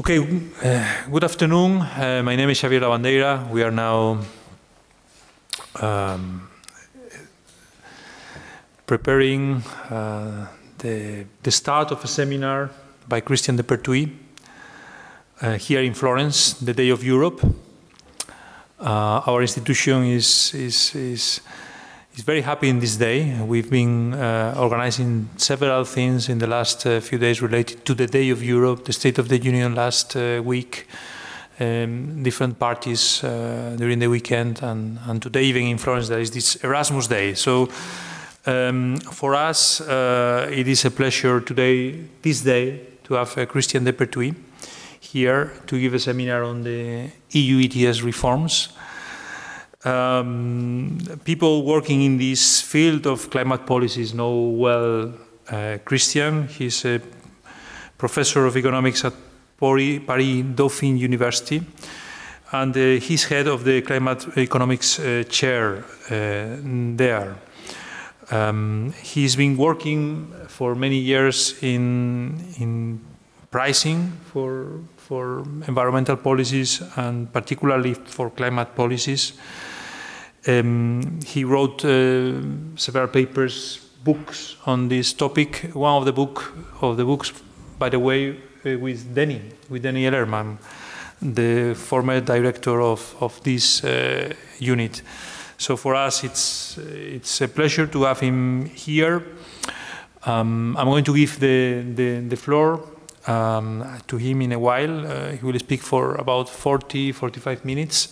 Okay, good afternoon. My name is Xavier Labandeira. We are now preparing the start of a seminar by Christian de Perthuis here in Florence, the Day of Europe. Our institution is very happy in this day. We've been organizing several things in the last few days related to the Day of Europe, the State of the Union last week, different parties during the weekend, and today even in Florence there is this Erasmus Day. So for us it is a pleasure today, this day, to have Christian de Perthuis here to give a seminar on the EU ETS reforms. People working in this field of climate policies know well Christian. He's a professor of economics at Paris-Dauphine University, and he's head of the climate economics chair there. He's been working for many years in pricing for environmental policies, and particularly for climate policies. He wrote several papers, books on this topic. One of the books, by the way, with Denny Ellerman, the former director of this unit. So for us, it's a pleasure to have him here. I'm going to give the floor to him in a while. He will speak for about 40, 45 minutes.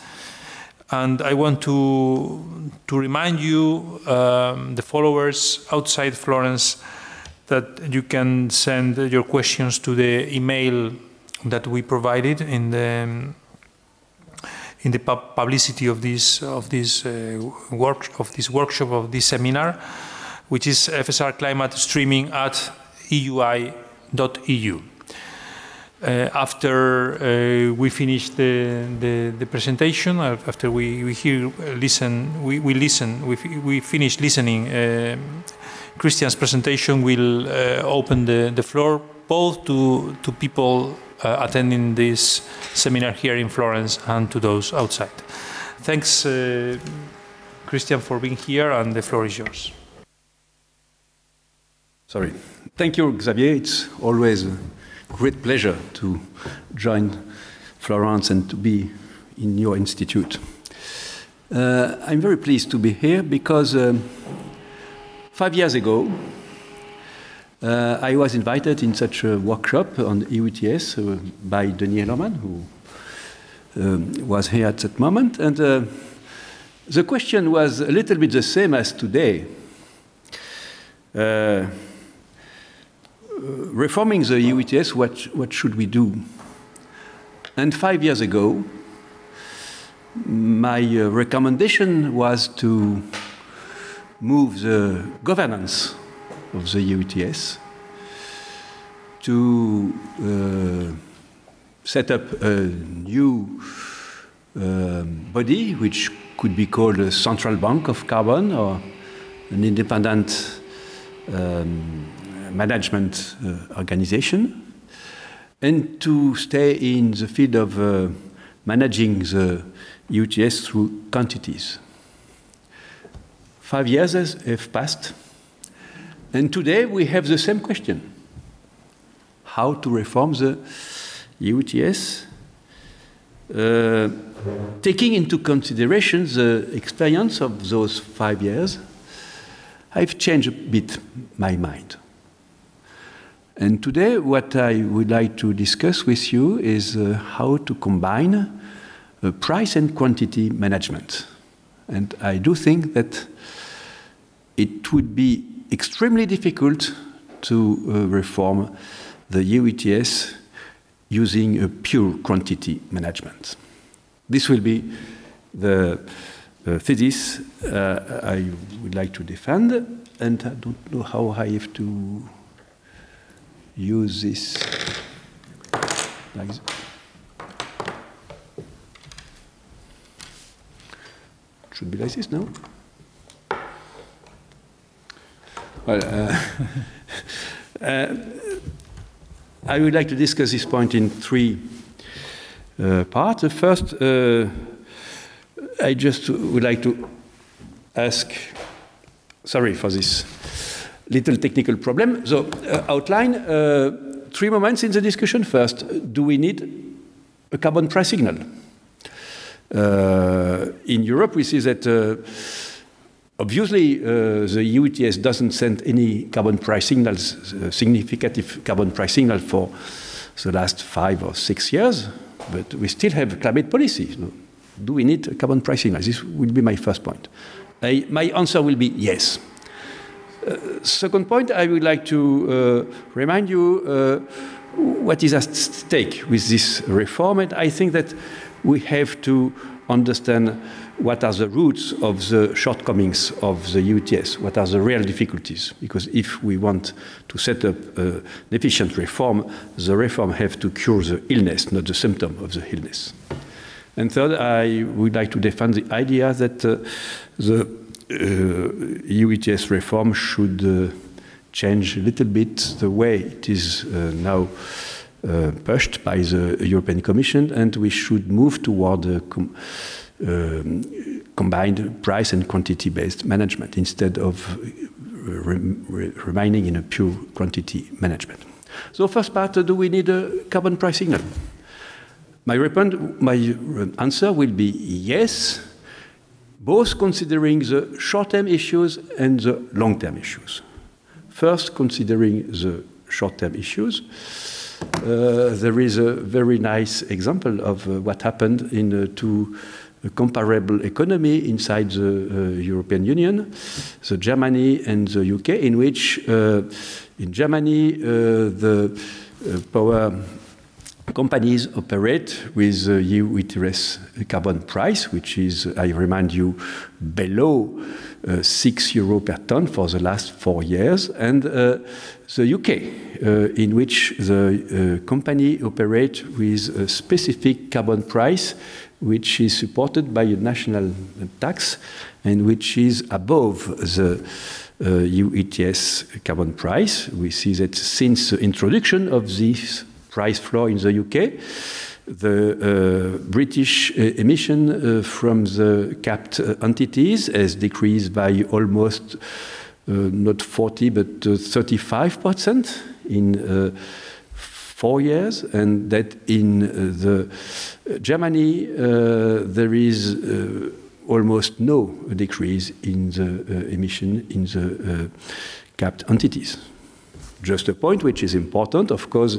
And I want to remind you, the followers outside Florence, that you can send your questions to the email that we provided in the publicity of this workshop, of this seminar, which is FSR Climate streaming at EUI.eu. After we finish the presentation, after we finish listening Christian's presentation, we'll open the floor both to people attending this seminar here in Florence and to those outside. Thanks, Christian, for being here, and the floor is yours. Sorry. Thank you, Xavier. It's always great pleasure to join Florence and to be in your institute. I'm very pleased to be here because 5 years ago I was invited in such a workshop on EU ETS by Denny Ellerman, who was here at that moment, and the question was a little bit the same as today. Reforming the EU ETS, what should we do? And 5 years ago, my recommendation was to move the governance of the EU ETS, to set up a new body, which could be called a central bank of carbon, or an independent management organization, and to stay in the field of managing the EU ETS through quantities. 5 years have passed, and today we have the same question: how to reform the EU ETS, taking into consideration the experience of those 5 years. I've changed a bit my mind. And today, what I would like to discuss with you is how to combine price and quantity management. And I do think that it would be extremely difficult to reform the EU ETS using a pure quantity management. This will be the thesis I would like to defend, and I don't know how I have to use this. Like this. It should be like this now. Well, I would like to discuss this point in three parts. The first, I just would like to ask, sorry for this little technical problem, so outline three moments in the discussion. First, do we need a carbon price signal? In Europe, we see that obviously the EU ETS doesn't send any carbon price signals, significant carbon price signal for the last 5 or 6 years, but we still have climate policy. So do we need a carbon price signal? This will be my first point. My answer will be yes. Second point, I would like to remind you what is at stake with this reform, and I think that we have to understand what are the roots of the shortcomings of the EU ETS, what are the real difficulties, because if we want to set up an efficient reform, the reform has to cure the illness, not the symptom of the illness. And third, I would like to defend the idea that the EU ETS reform should change a little bit the way it is now pushed by the European Commission, and we should move toward a combined price and quantity-based management instead of remaining in a pure quantity management. So first part, do we need a carbon price signal? My answer will be yes, both considering the short-term issues and the long-term issues. First, considering the short-term issues. There is a very nice example of what happened in two comparable economies inside the European Union, so Germany and the UK, in which in Germany the power companies operate with the EU ETS carbon price, which is, I remind you, below €6 per ton for the last 4 years, and the UK, in which the company operates with a specific carbon price, which is supported by a national tax, and which is above the EU ETS carbon price. We see that since the introduction of this price floor in the UK, the British emission from the capped entities has decreased by almost not 40 but 35% in 4 years, and that in the Germany there is almost no decrease in the emission in the capped entities. Just a point which is important, of course.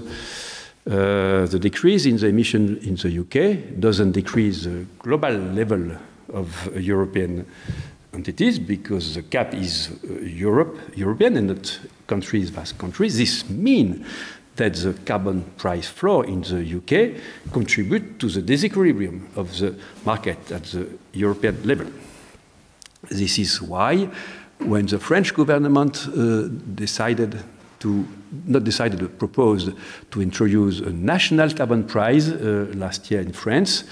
The decrease in the emission in the UK doesn't decrease the global level of European entities, because the cap is European and not countries vs countries. This means that the carbon price floor in the UK contributes to the disequilibrium of the market at the European level. This is why when the French government proposed to introduce a national carbon price last year in France,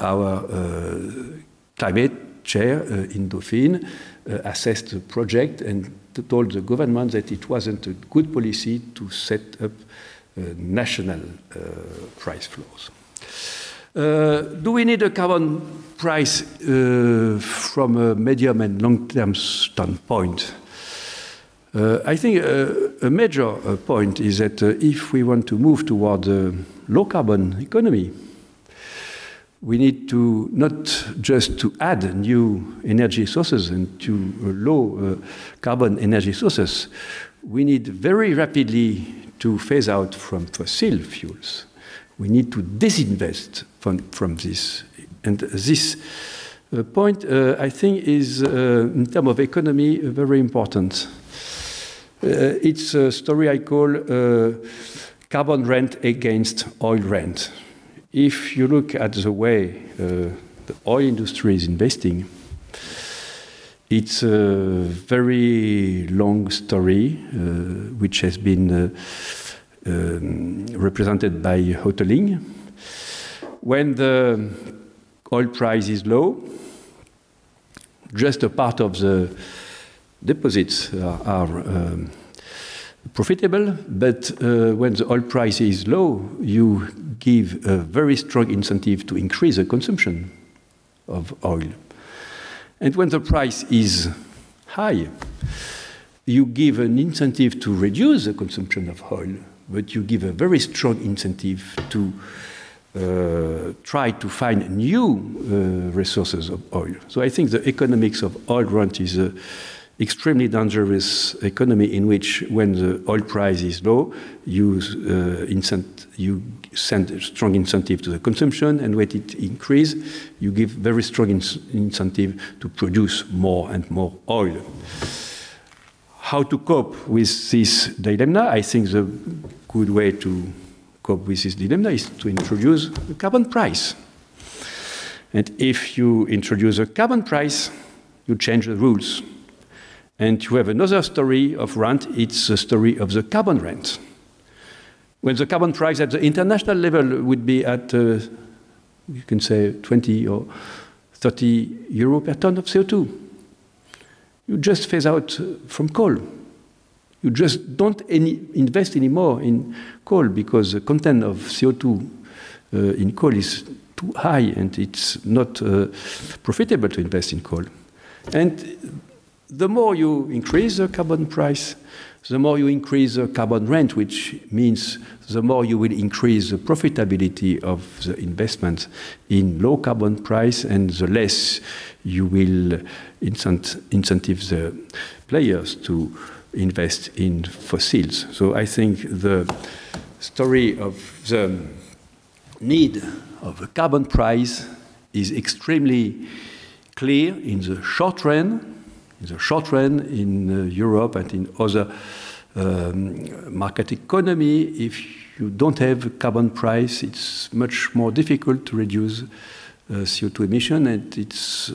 our climate chair in Dauphine assessed the project and told the government that it wasn't a good policy to set up national price floors. Do we need a carbon price from a medium and long-term standpoint? I think a major point is that if we want to move toward a low-carbon economy, we need to not just to add new energy sources and to low-carbon energy sources. We need very rapidly to phase out from fossil fuels. We need to disinvest from this. And this point, I think, is, in terms of economy, very important. It's a story I call carbon rent against oil rent. If you look at the way the oil industry is investing, it's a very long story which has been represented by Hotelling. When the oil price is low, just a part of the deposits are profitable, but when the oil price is low, you give a very strong incentive to increase the consumption of oil. And when the price is high, you give an incentive to reduce the consumption of oil, but you give a very strong incentive to try to find new resources of oil. So I think the economics of oil rent is an extremely dangerous economy in which when the oil price is low, you, you send a strong incentive to the consumption, and when it increases, you give very strong incentive to produce more and more oil. How to cope with this dilemma? I think the good way to cope with this dilemma is to introduce a carbon price. And if you introduce a carbon price, you change the rules. And you have another story of rent, it's the story of the carbon rent. When the carbon price at the international level would be at, you can say, 20 or 30 euro per ton of CO2. You just phase out from coal. You just don't invest anymore in coal because the content of CO2 in coal is too high and it's not profitable to invest in coal. And the more you increase the carbon price, the more you increase the carbon rent, which means the more you will increase the profitability of the investment in low carbon price, and the less you will incentive the players to invest in fossils. So I think the story of the need of a carbon price is extremely clear in the short run. In the short run, in Europe and in other market economy, if you don't have a carbon price, it's much more difficult to reduce CO2 emission, and it's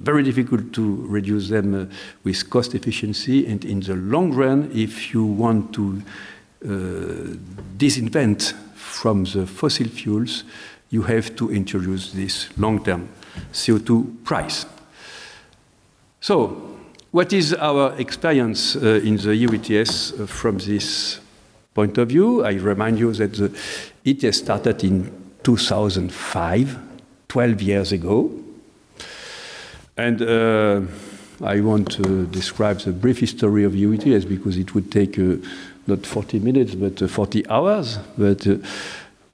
very difficult to reduce them with cost efficiency. And in the long run, if you want to disinvent from the fossil fuels, you have to introduce this long-term CO2 price. So, what is our experience in the EU ETS from this point of view? I remind you that the ETS started in 2005, 12 years ago. And I won't describe the brief history of EU ETS because it would take not 40 minutes, but 40 hours. But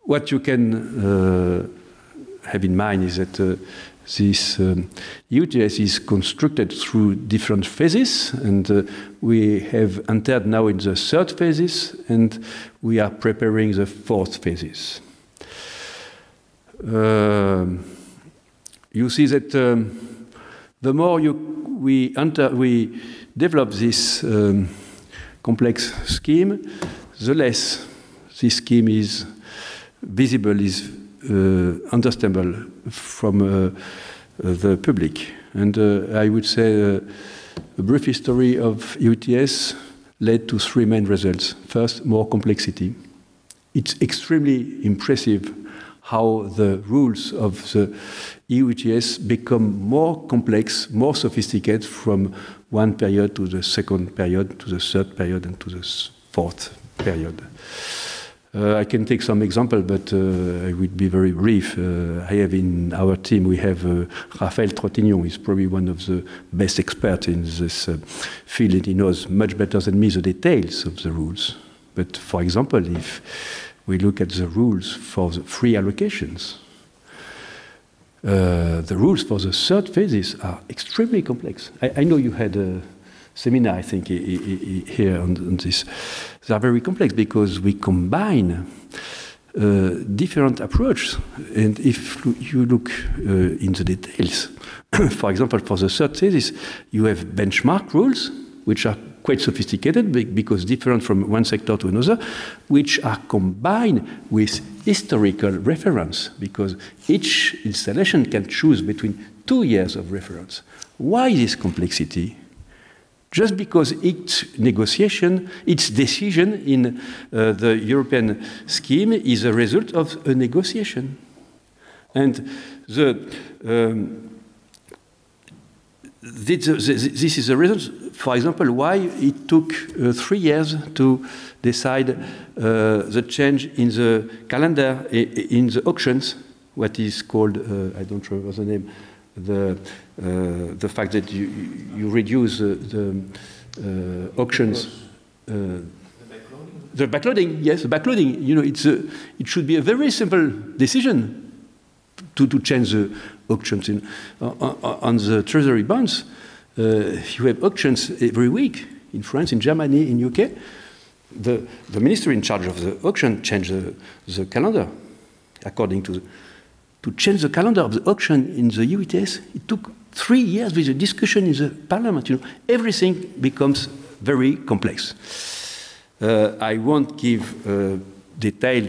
what you can have in mind is that this EU ETS is constructed through different phases, and we have entered now in the third phases, and we are preparing the fourth phases. You see that the more we develop this complex scheme, the less this scheme is visible, is understandable from the public. And I would say a brief history of EU ETS led to three main results. First, more complexity. It's extremely impressive how the rules of the EU ETS become more complex, more sophisticated from one period to the second period, to the third period, and to the fourth period. I can take some example, but I would be very brief. I have in our team, we have Raphael Trotignon, who is probably one of the best experts in this field, and he knows much better than me the details of the rules. But for example, if we look at the rules for the free allocations, the rules for the third phases are extremely complex. I know you had a seminar, I think, here on this. They are very complex because we combine different approaches. And if you look in the details, for example, for the third thesis, you have benchmark rules, which are quite sophisticated because different from one sector to another, which are combined with historical reference, because each installation can choose between 2 years of reference. Why this complexity? Just because each negotiation, each decision in the European scheme is a result of a negotiation. And This is the reason, for example, why it took 3 years to decide the change in the calendar, in the auctions, what is called, I don't remember the name, the fact that you reduce the auctions. The backloading, yes, the backloading. You know, it should be a very simple decision to change the auctions on the treasury bonds. You have auctions every week in France, in Germany, in UK. The minister in charge of the auction changed the calendar. According to change the calendar of the auction in the EU ETS, it took 3 years with a discussion in the parliament. You know, everything becomes very complex. I won't give detailed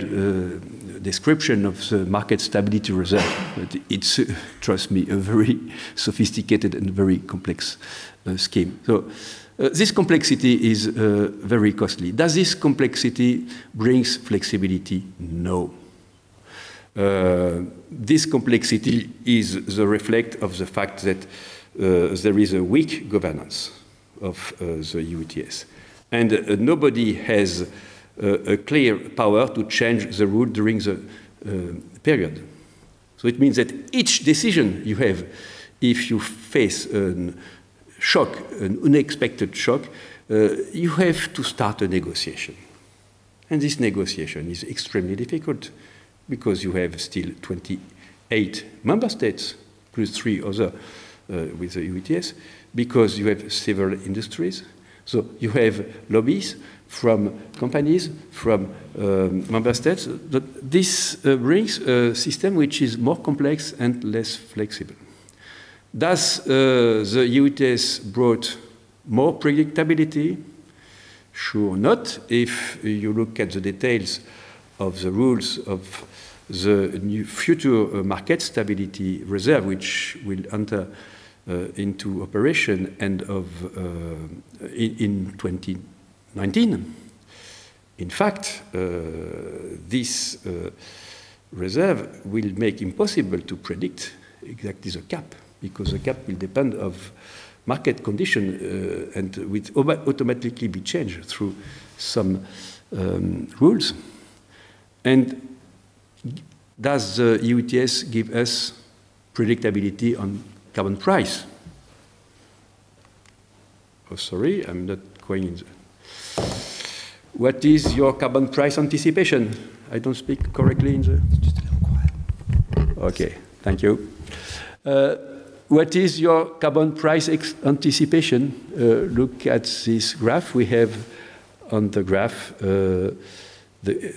description of the market stability reserve. But it's, trust me, a very sophisticated and very complex scheme. So this complexity is very costly. Does this complexity brings flexibility? No. This complexity is the reflect of the fact that there is a weak governance of the EU ETS. And nobody has a clear power to change the route during the period. So it means that each decision you have, if you face a shock, an unexpected shock, you have to start a negotiation. And this negotiation is extremely difficult because you have still 28 member states, plus 3 other with the EU ETS, because you have several industries. So you have lobbies from companies, from member states. This brings a system which is more complex and less flexible. Thus, the EU ETS brought more predictability? Sure not. If you look at the details of the rules of the new future market stability reserve, which will enter into operation end of in 2019. In fact, this reserve will make impossible to predict exactly the cap, because the cap will depend of market condition and will automatically be changed through some rules. And does the EU ETS give us predictability on carbon price? Oh, sorry, I'm not going in there. What is your carbon price anticipation? I don't speak correctly in the... Okay, thank you. What is your carbon price anticipation? Look at this graph. We have on the graph the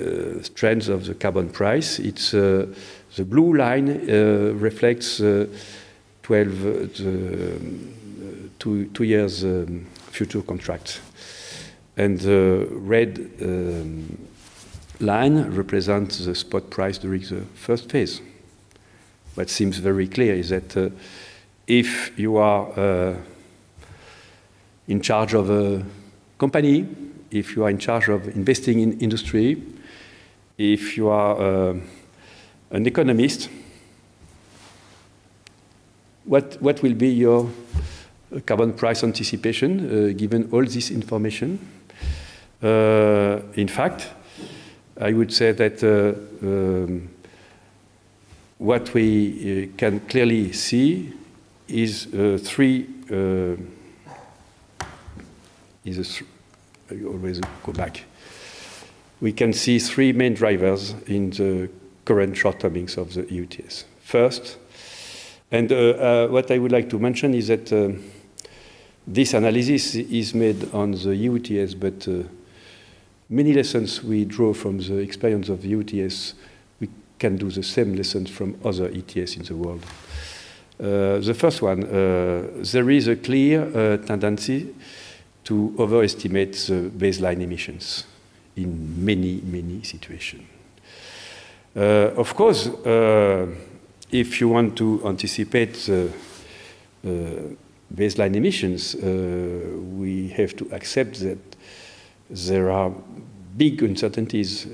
trends of the carbon price. It's the blue line reflects 2 years future contract. And the red line represents the spot price during the first phase. What seems very clear is that if you are in charge of a company, if you are in charge of investing in industry, if you are an economist, what will be your carbon price anticipation given all this information? In fact, I would say that what we can clearly see is I always go back. We can see 3 main drivers in the current shortcomings of the EU ETS. First, and what I would like to mention is that this analysis is made on the EU ETS, but many lessons we draw from the experience of the EU ETS, we can do the same lessons from other ETS in the world. The first one, there is a clear tendency to overestimate the baseline emissions in many, many situations. Of course, if you want to anticipate the baseline emissions, we have to accept that there are big uncertainties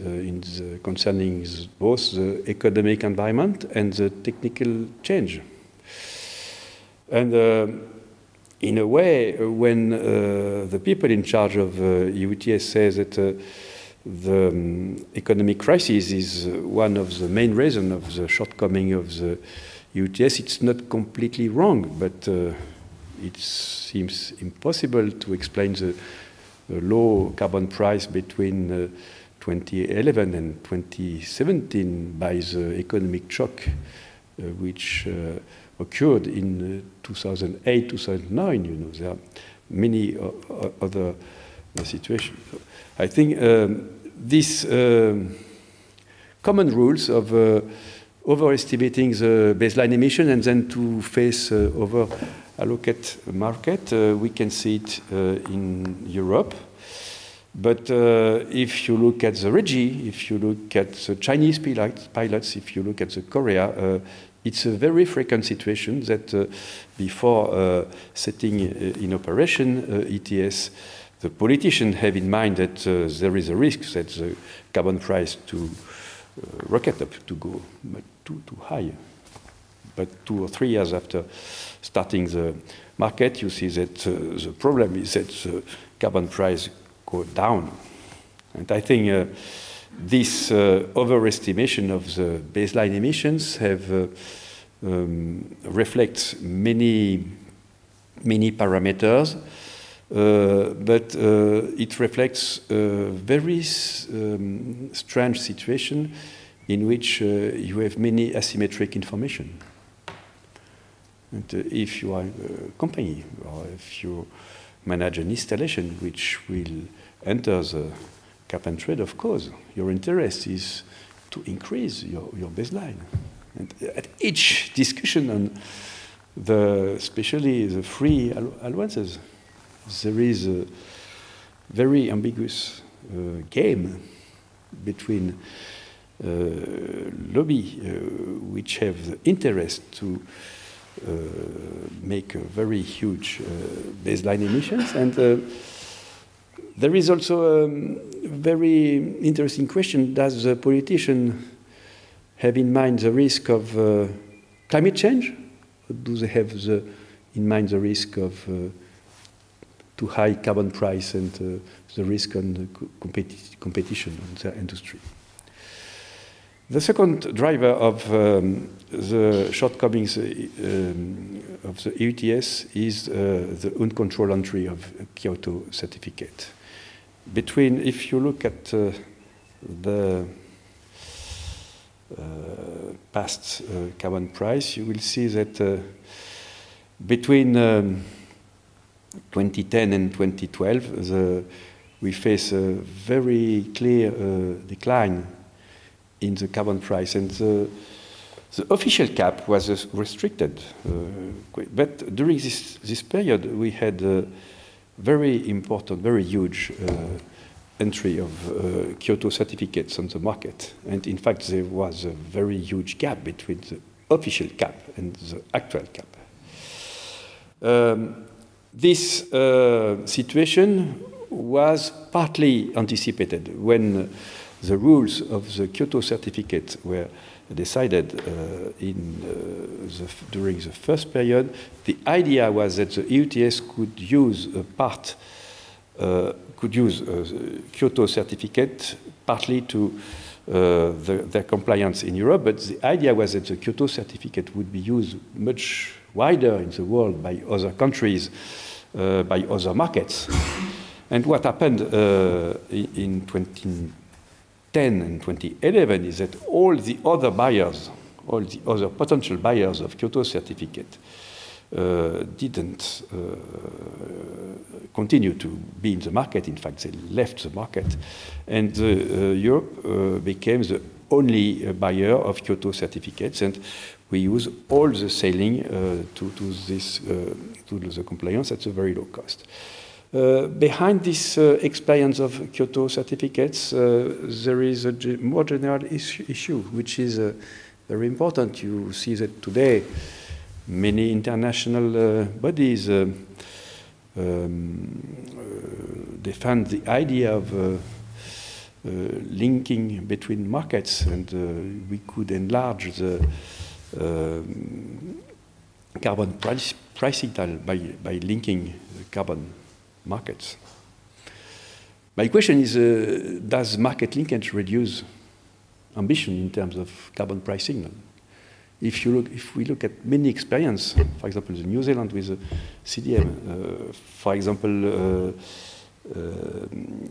concerning both the economic environment and the technical change. And in a way, when the people in charge of EU ETS say that the economic crisis is one of the main reasons of the shortcoming of the EU ETS, it's not completely wrong, but it seems impossible to explain the low carbon price between 2011 and 2017 by the economic shock which occurred in 2008, 2009, you know. There are many other situations. I think these common rules of overestimating the baseline emission and then to face over-allocate market, we can see it in Europe. But if you look at the RGGI, if you look at the Chinese pilots, if you look at the Korea, it's a very frequent situation that before setting in operation ETS, the politicians have in mind that there is a risk that the carbon price to rocket up, to go too high. But 2 or 3 years after starting the market, you see that the problem is that the carbon price goes down. And I think this overestimation of the baseline emissions have reflects many parameters, but it reflects a very strange situation in which you have many asymmetric information. And if you are a company or if you manage an installation which will enter the cap and trade, of course, your interest is to increase your baseline. And at each discussion on the, especially the free allowances, there is a very ambiguous game between lobby which have the interest to make a very huge baseline emissions. And there is also a very interesting question. Does the politician have in mind the risk of climate change? Or do they have in mind the risk of too high carbon price and the risk on the competition on their industry? The second driver of the shortcomings of the EU ETS is the uncontrolled entry of Kyoto certificate. If you look at the past carbon price, you will see that between 2010 and 2012, we face a very clear decline in the carbon price, and the official cap was restricted. But during this period, we had a very important, very huge entry of Kyoto certificates on the market. And in fact, there was a very huge gap between the official cap and the actual cap. This situation was partly anticipated when the rules of the Kyoto certificate were decided during the first period. The idea was that the EU ETS could use the Kyoto certificate partly to their compliance in Europe, but the idea was that the Kyoto certificate would be used much wider in the world by other countries, by other markets. And what happened in 2010 and 2011 is that all the other buyers, all the other potential buyers of Kyoto certificate didn't continue to be in the market. In fact, they left the market. And Europe became the only buyer of Kyoto certificates. And we use all the selling to the compliance at a very low cost. Behind this experience of Kyoto certificates, there is a more general issue, which is very important. You see that today many international bodies defend the idea of linking between markets, and we could enlarge the carbon price price signal by linking the carbon markets. My question is, does market linkage reduce ambition in terms of carbon price signal? If we look at many experience, for example, in New Zealand with the CDM, for example,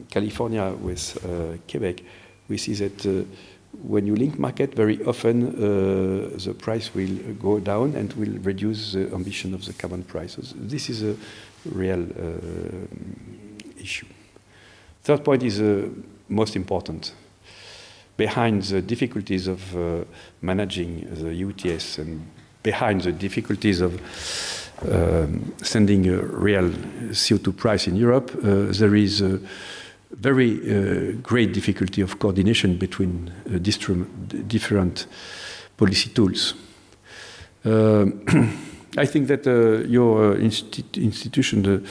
California with Quebec, we see that when you link market, very often the price will go down and will reduce the ambition of the carbon prices. This is a real issue. Third point is the most important. Behind the difficulties of managing the UTS and behind the difficulties of sending a real CO2 price in Europe, there is a very great difficulty of coordination between different policy tools. I think that your institution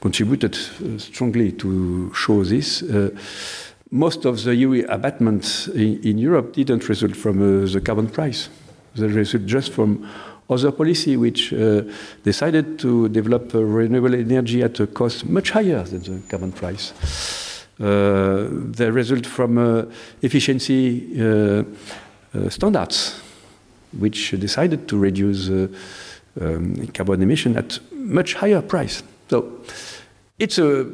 contributed strongly to show this. Most of the EU abatements in Europe didn't result from the carbon price. They result just from other policy which decided to develop renewable energy at a cost much higher than the carbon price. They result from efficiency standards which decided to reduce carbon emission at much higher price. So it's a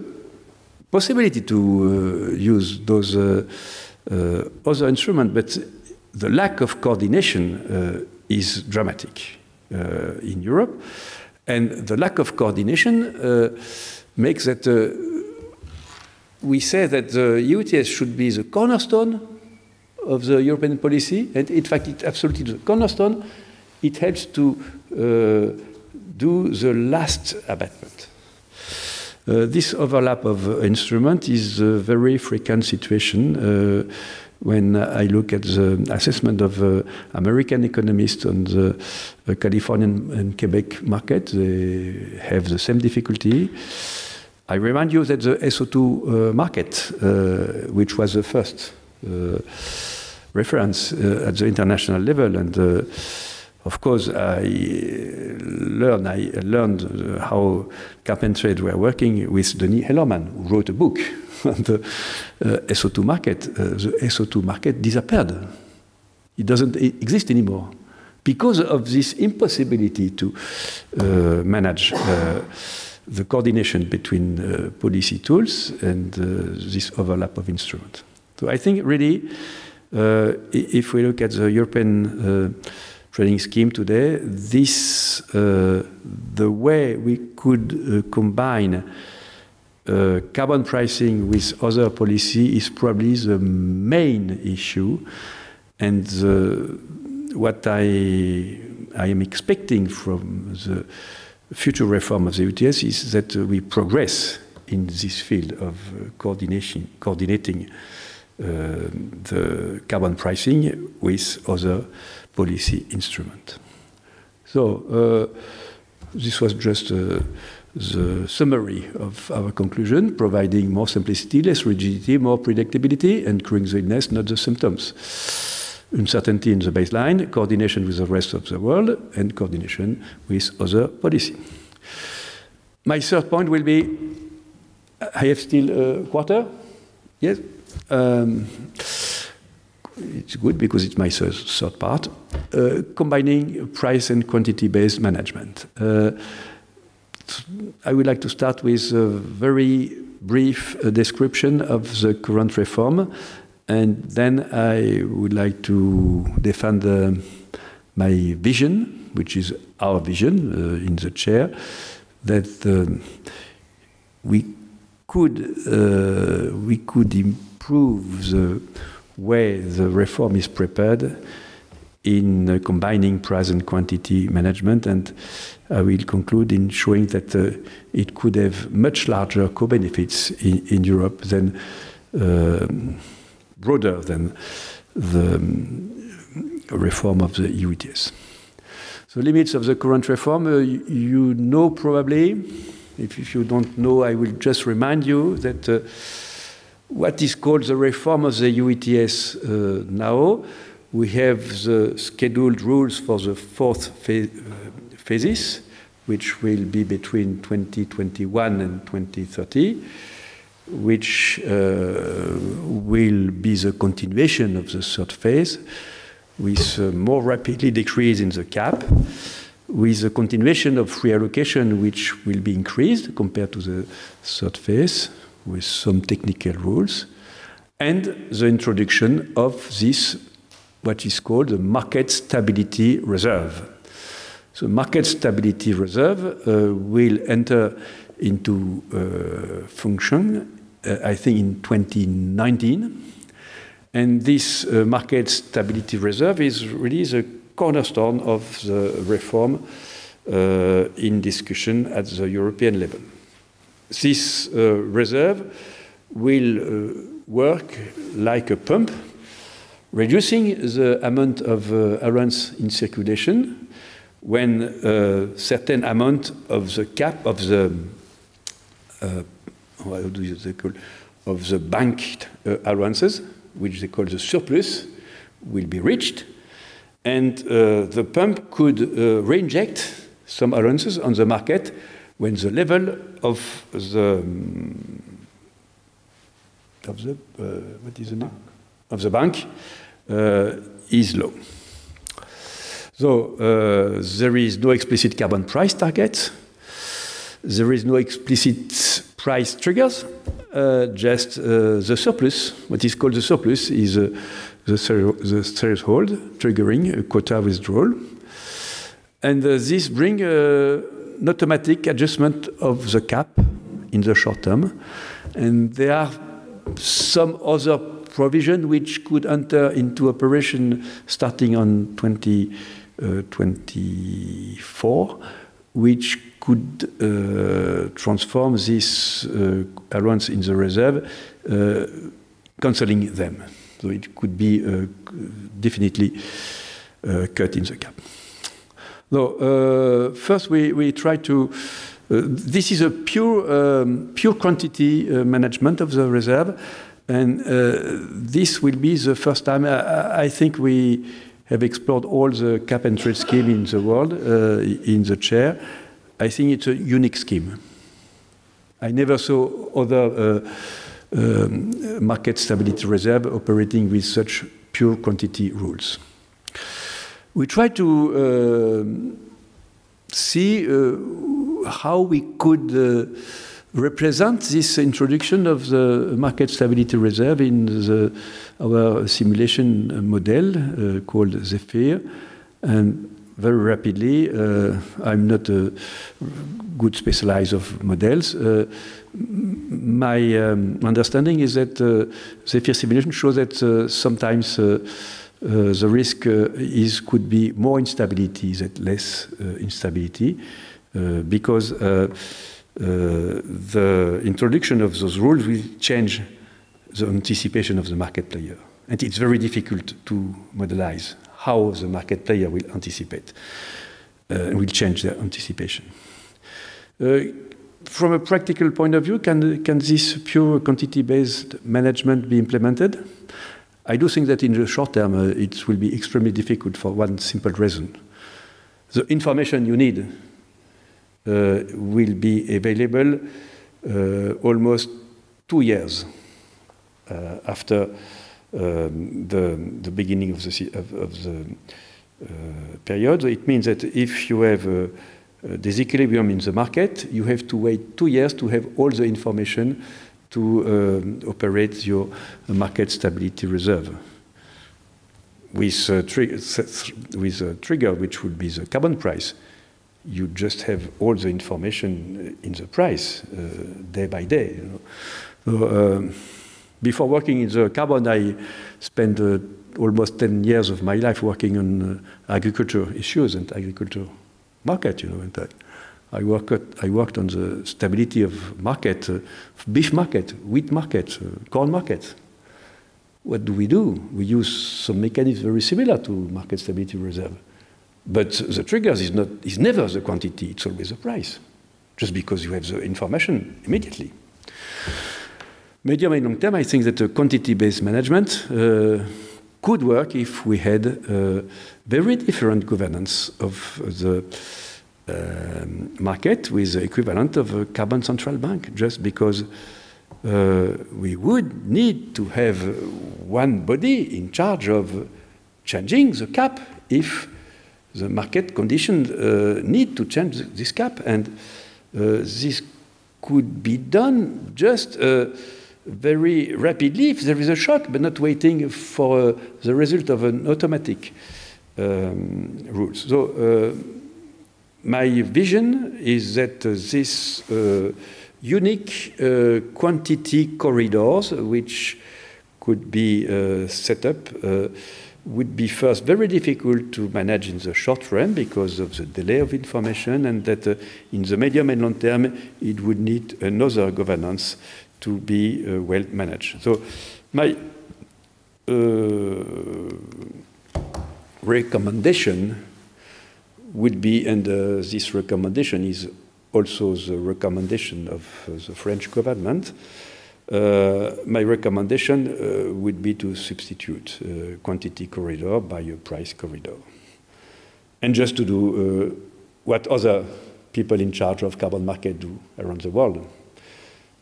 possibility to use those other instruments, but the lack of coordination is dramatic in Europe, and the lack of coordination makes that we say that the EU ETS should be the cornerstone of the European policy, and in fact it's absolutely the cornerstone. It helps to do the last abatement. This overlap of instrument is a very frequent situation when I look at the assessment of American economists on the Californian and Quebec market. They have the same difficulty. I remind you that the SO2 market, which was the first reference at the international level, and of course, I learned how carbon trade were working with Denny Ellerman, who wrote a book on the SO2 market. The SO2 market disappeared. It doesn't exist anymore because of this impossibility to manage the coordination between policy tools and this overlap of instruments. So I think really, if we look at the European trading scheme today, this the way we could combine carbon pricing with other policy is probably the main issue, and what I am expecting from the future reform of the UTS is that we progress in this field of coordinating the carbon pricing with other policy instrument. So this was just the summary of our conclusion, providing more simplicity, less rigidity, more predictability, and curing the illness, not the symptoms. Uncertainty in the baseline, coordination with the rest of the world, and coordination with other policy. My third point will be, I have still a quarter? Yes? It's good because it's my third part, combining price and quantity-based management. I would like to start with a very brief description of the current reform, and then I would like to defend my vision, which is our vision in the chair, that we could improve the way the reform is prepared in combining price and quantity management, and I will conclude in showing that it could have much larger co-benefits in Europe than broader than the reform of the EU ETS. So limits of the current reform, you know probably. If you don't know, I will just remind you that what is called the reform of the EU ETS now. We have the scheduled rules for the fourth phases, which will be between 2021 and 2030, which will be the continuation of the third phase, with a more rapidly decrease in the cap, with a continuation of reallocation, which will be increased compared to the third phase, with some technical rules, and the introduction of this, what is called the Market Stability Reserve. So Market Stability Reserve will enter into function, I think, in 2019. And this Market Stability Reserve is really the cornerstone of the reform in discussion at the European level. This reserve will work like a pump, reducing the amount of allowance in circulation when a certain amount of the cap of the what do they call, of the bank allowances, which they call the surplus, will be reached, and the pump could reinject some allowances on the market when the level of the what is the name? Of the bank is low. So there is no explicit carbon price target. There is no explicit price triggers. Just the surplus, what is called the surplus, is the threshold triggering a quota withdrawal. And this brings an automatic adjustment of the cap in the short term. And there are some other provisions which could enter into operation starting on 2024, which could transform this allowance in the reserve, cancelling them. So it could be definitely cut in the cap. So first we try to, this is a pure, pure quantity management of the reserve, and this will be the first time I think we have explored all the cap and trade scheme in the world, in the chair. I think it's a unique scheme. I never saw other market stability reserve operating with such pure quantity rules. We try to see how we could represent this introduction of the market stability reserve in our simulation model called Zephyr. And very rapidly, I'm not a good specialist of models. My understanding is that Zephyr simulation shows that sometimes the risk could be more instability than less instability, because the introduction of those rules will change the anticipation of the market player. And it's very difficult to modelize how the market player will anticipate, will change their anticipation. From a practical point of view, can this pure quantity-based management be implemented? I do think that in the short term, it will be extremely difficult for one simple reason. The information you need will be available almost 2 years after the beginning of the period. It means that if you have a disequilibrium in the market, you have to wait 2 years to have all the information to operate your market stability reserve. With a trigger, which would be the carbon price, you just have all the information in the price day by day. You know? So, before working in the carbon, I spent almost 10 years of my life working on agriculture issues and agriculture market, you know. And I worked on the stability of market, beef market, wheat market, corn market. What do? We use some mechanisms very similar to market stability reserve. But the triggers is never the quantity, it's always the price, just because you have the information immediately. Medium and long term, I think that the quantity-based management could work if we had very different governance of the market with the equivalent of a carbon central bank, just because we would need to have one body in charge of changing the cap if the market conditions need to change this cap. And this could be done just very rapidly if there is a shock, but not waiting for the result of an automatic rule. So my vision is that this unique quantity corridors, which could be set up, would be first very difficult to manage in the short run because of the delay of information, and that in the medium and long term it would need another governance to be well managed. So my recommendation would be, and this recommendation is also the recommendation of the French government, my recommendation would be to substitute quantity corridor by a price corridor, and just to do what other people in charge of carbon market do around the world.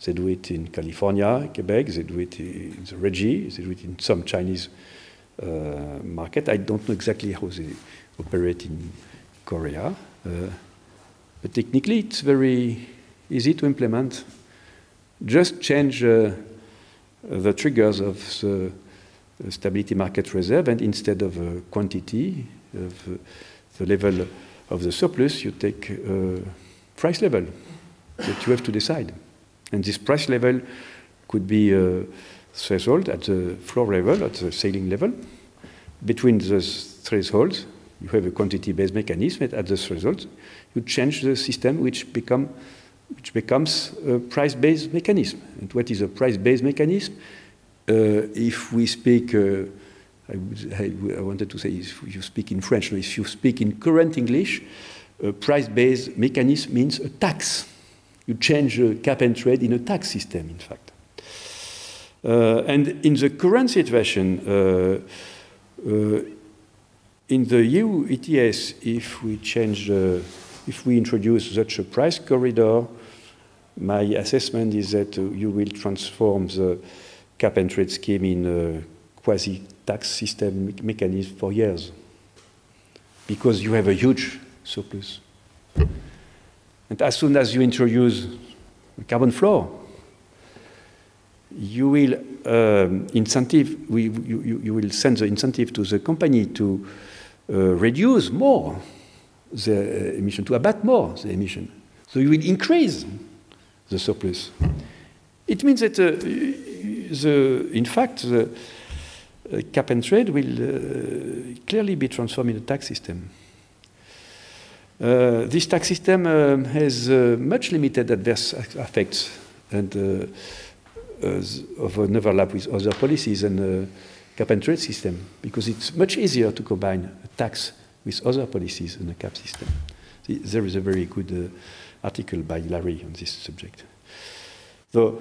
They do it in California, Quebec, they do it in the RGGI, they do it in some Chinese market. I don't know exactly how they operate in Korea, but technically it's very easy to implement. Just change the triggers of the stability market reserve, and instead of quantity, of the level of the surplus, you take a price level that you have to decide. And this price level could be threshold at the floor level, at the ceiling level. Between those thresholds, you have a quantity-based mechanism, and at the thresholds, you change the system, which becomes a price-based mechanism. And what is a price-based mechanism? If we speak, I wanted to say if you speak in French, or if you speak in current English, a price-based mechanism means a tax. You change a cap and trade in a tax system, in fact. And in the current situation, in the EU ETS, if we change if we introduce such a price corridor, my assessment is that you will transform the cap and trade scheme in a quasi-tax system mechanism for years, because you have a huge surplus. And as soon as you introduce a carbon floor, you will you will send the incentive to the company to reduce more the emission, to abat more the emission. So you will increase the surplus. It means that, in fact, the cap and trade will clearly be transformed in a tax system. This tax system has much limited adverse effects and of an overlap with other policies and cap and trade system, because it's much easier to combine a tax with other policies in the cap system. There is a very good article by Larry on this subject. So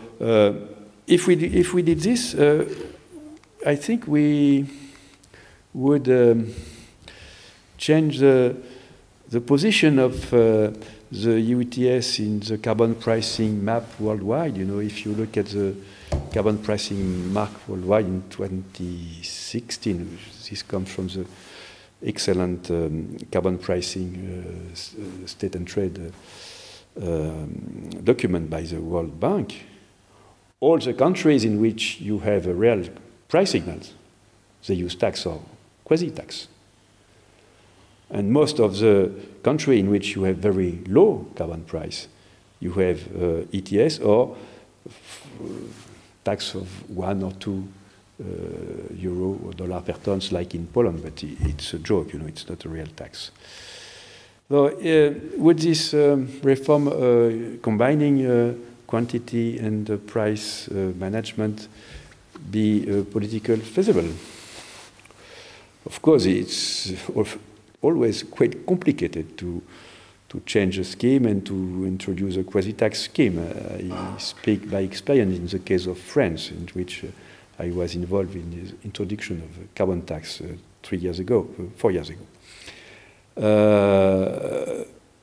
if we did this, I think we would change the position of the EU ETS in the carbon pricing map worldwide. You know, if you look at the carbon pricing map worldwide in 2016, this comes from the excellent carbon pricing state and trade document by the World Bank, all the countries in which you have a real price signals, they use tax or quasi-tax. And most of the country in which you have very low carbon price, you have ETS or tax of 1 or 2 euro or dollar per ton, like in Poland, but it's a joke, you know, it's not a real tax. So with this reform, combining quantity and price management, be politically feasible? Of course, it's always quite complicated to change a scheme and to introduce a quasi-tax scheme. I speak by experience in the case of France, in which I was involved in the introduction of a carbon tax 4 years ago.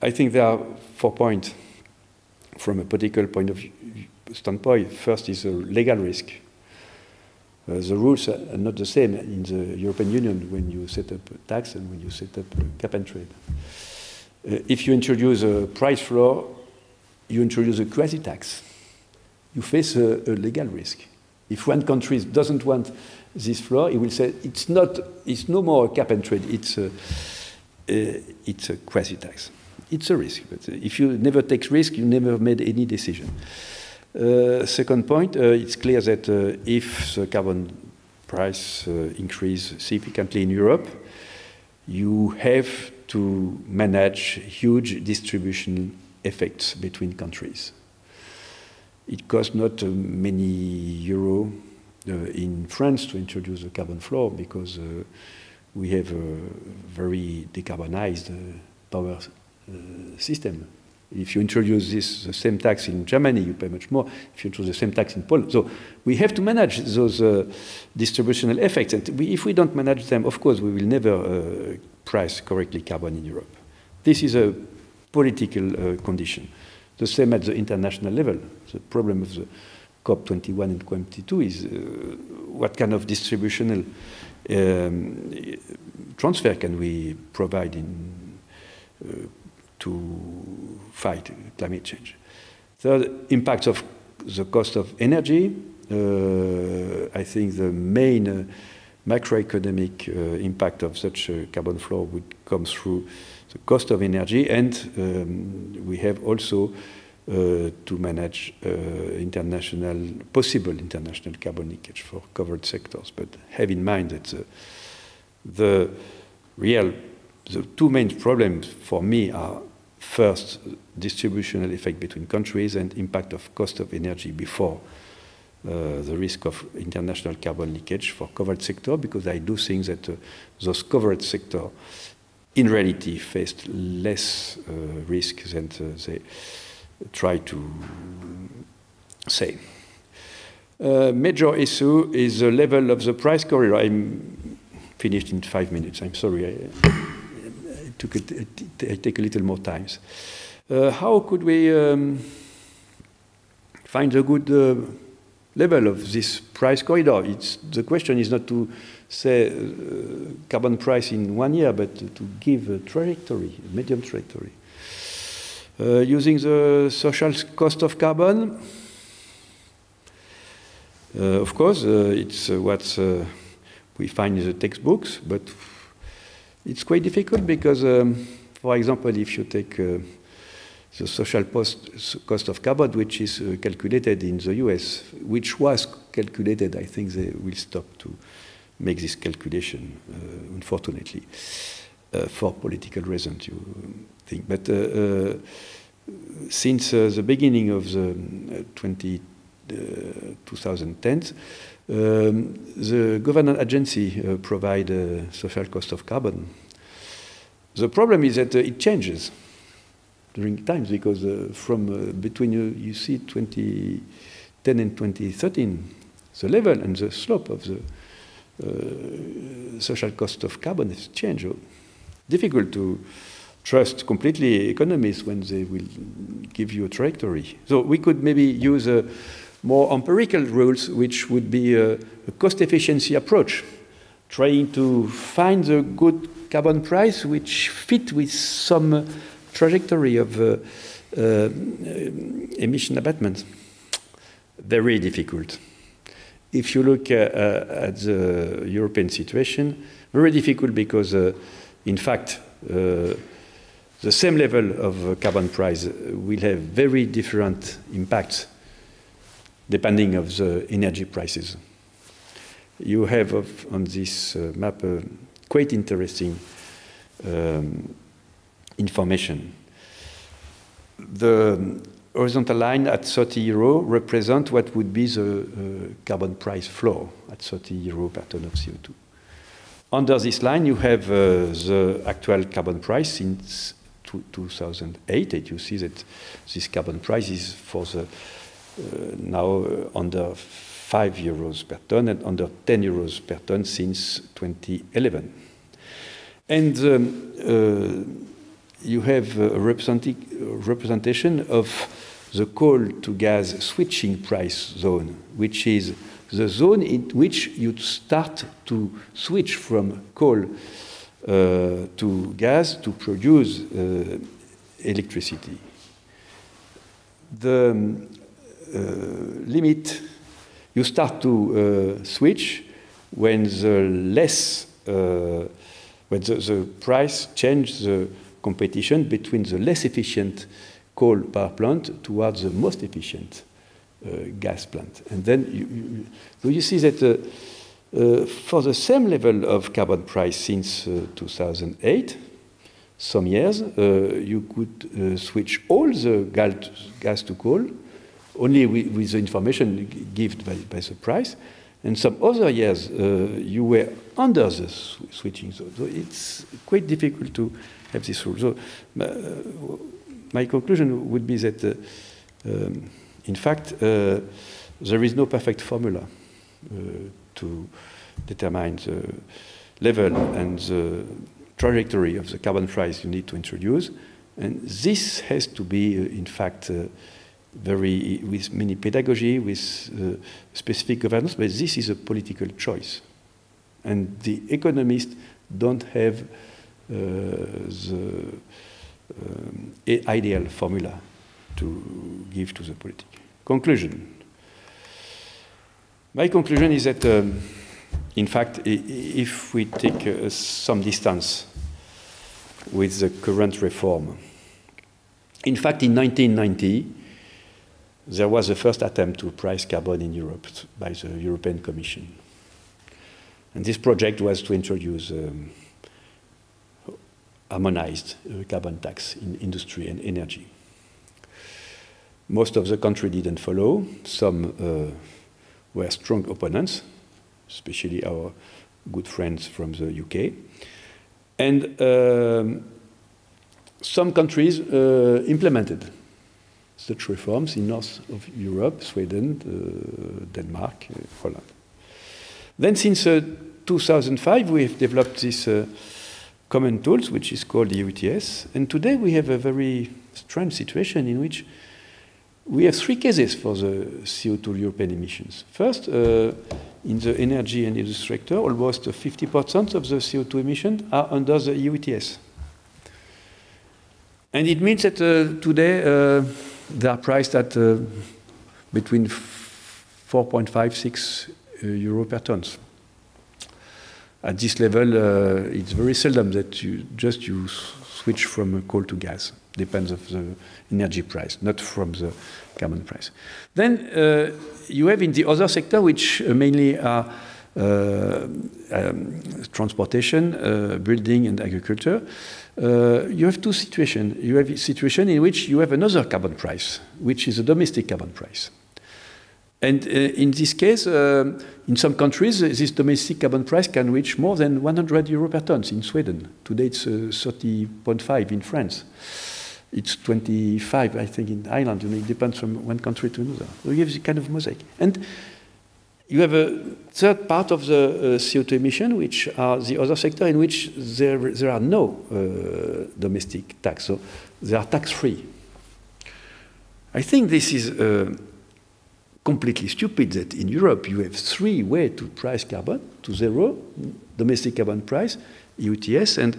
I think there are 4 points from a political point of view, standpoint. First is a legal risk. The rules are not the same in the European Union when you set up a tax and when you set up a cap and trade. If you introduce a price floor, you introduce a quasi tax. You face a legal risk. If one country doesn't want this floor, it will say it's no more a cap and trade. It's a quasi tax. It's a risk. But if you never take risk, you never made any decision. Second point, it's clear that if the carbon price increases significantly in Europe, you have to manage huge distribution effects between countries. It costs not many euro in France to introduce a carbon floor because we have a very decarbonized power system. If you introduce the same tax in Germany, you pay much more. If you introduce the same tax in Poland. So we have to manage those distributional effects. And if we don't manage them, of course, we will never price correctly carbon in Europe. This is a political condition. The same at the international level. The problem of the COP21 and COP22 is what kind of distributional transfer can we provide in to fight climate change. Third, impacts of the cost of energy. I think the main macroeconomic impact of such a carbon floor would come through the cost of energy, and we have also to manage possible international carbon leakage for covered sectors. But have in mind that the two main problems for me are first, distributional effect between countries and impact of cost of energy before the risk of international carbon leakage for covered sector, because I do think that those covered sector in reality faced less risk than they try to say. Major issue is the level of the price corridor. I'm finished in 5 minutes, I'm sorry. I take a little more time. How could we find a good level of this price corridor? The question is not to say carbon price in 1 year, but to give a trajectory, a medium trajectory. Using the social cost of carbon, of course, it's what we find in the textbooks, but it's quite difficult because, for example, if you take the social cost of carbon, which is calculated in the US, which was calculated, I think they will stop to make this calculation, unfortunately, for political reasons, you think. But since the beginning of the 2010s, the government agency provide social cost of carbon. The problem is that it changes during times, because from between you see 2010 and 2013, the level and the slope of the social cost of carbon has changed. Difficult to trust completely economists when they will give you a trajectory. So we could maybe use a more empirical rules, which would be a cost-efficiency approach, trying to find the good carbon price which fit with some trajectory of emission abatement. Very difficult. If you look at the European situation, very difficult because, in fact, the same level of carbon price will have very different impacts depending on the energy prices. You have on this map quite interesting information. The horizontal line at 30 euro represents what would be the carbon price floor at 30 euro per ton of CO2. Under this line, you have the actual carbon price since 2008, and you see that this carbon price is for the now under 5 euros per ton and under 10 euros per ton since 2011. And you have a representation of the coal-to-gas switching price zone, which is the zone in which you start to switch from coal to gas to produce electricity. The limit, you start to switch when the less, when the price changes the competition between the less efficient coal power plant towards the most efficient gas plant. And then you see that for the same level of carbon price since 2008, some years, you could switch all the gas to coal, only with the information given by the price. And some other years, you were under the switching zone. So it's quite difficult to have this rule. So my conclusion would be that, in fact, there is no perfect formula to determine the level and the trajectory of the carbon price you need to introduce. And this has to be, in fact, with many pedagogy, with specific governance, but this is a political choice. And the economists don't have the ideal formula to give to the politic. Conclusion. My conclusion is that, in fact, if we take some distance with the current reform, in fact, in 1990, there was the first attempt to price carbon in Europe by the European Commission. And this project was to introduce harmonized carbon tax in industry and energy. Most of the country didn't follow. Some were strong opponents, especially our good friends from the UK. And some countries implemented such reforms in north of Europe, Sweden, Denmark, Holland. Then since 2005, we have developed these common tools, which is called the EU ETS. And today we have a very strange situation in which we have three cases for the CO2 European emissions. First, in the energy and industry sector, almost 50% of the CO2 emissions are under the EU ETS. And it means that today, they are priced at between 4.56 euro per ton. At this level, it's very seldom that you switch from coal to gas. Depends on the energy price, not from the carbon price. Then you have in the other sector, which mainly are transportation, building, and agriculture, you have two situations. You have a situation in which you have another carbon price, which is a domestic carbon price. And in this case, in some countries, this domestic carbon price can reach more than 100 euro per ton in Sweden. Today it's 30.5 in France. It's 25, I think, in Ireland. You know, it depends from one country to another. So you have this kind of mosaic. And you have a third part of the CO2 emission, which are the other sector in which there are no domestic tax, so they are tax-free. I think this is completely stupid that in Europe you have three ways to price carbon: to zero, domestic carbon price, EU ETS, and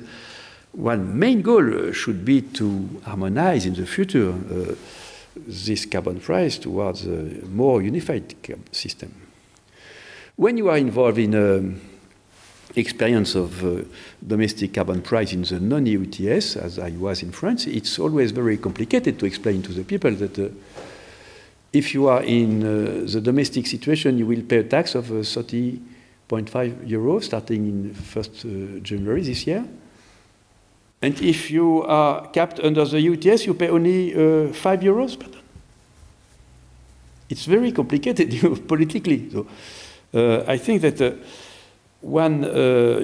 one main goal should be to harmonize in the future this carbon price towards a more unified system. When you are involved in experience of domestic carbon price in the non-EU ETS, as I was in France, it's always very complicated to explain to the people that if you are in the domestic situation, you will pay a tax of 30.5 euros starting in 1st January this year. And if you are capped under the EU ETS, you pay only 5 euros. It's very complicated politically. So, I think that one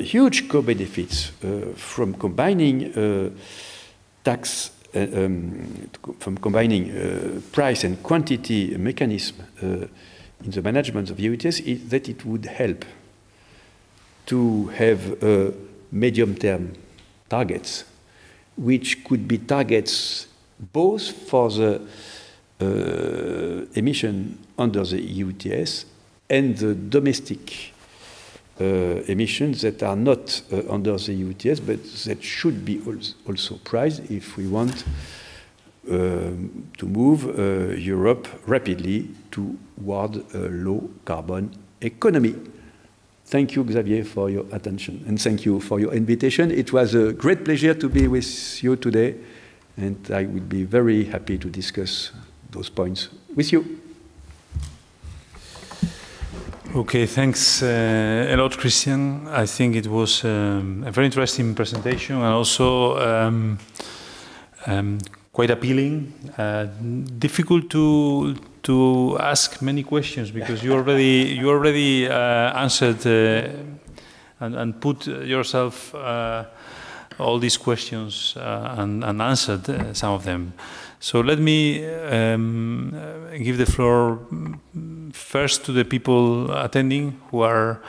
huge co-benefits from combining tax, from combining price and quantity mechanism in the management of EU ETS is that it would help to have medium-term targets which could be targets both for the emission under the EU ETS and the domestic emissions that are not under the EU ETS, but that should be also prized if we want to move Europe rapidly toward a low-carbon economy. Thank you, Xavier, for your attention, and thank you for your invitation. It was a great pleasure to be with you today, and I would be very happy to discuss those points with you. Okay, thanks a lot, Christian. I think it was a very interesting presentation and also quite appealing. Difficult to ask many questions because you already answered and put yourself all these questions and answered some of them. So let me give the floor first to the people attending who are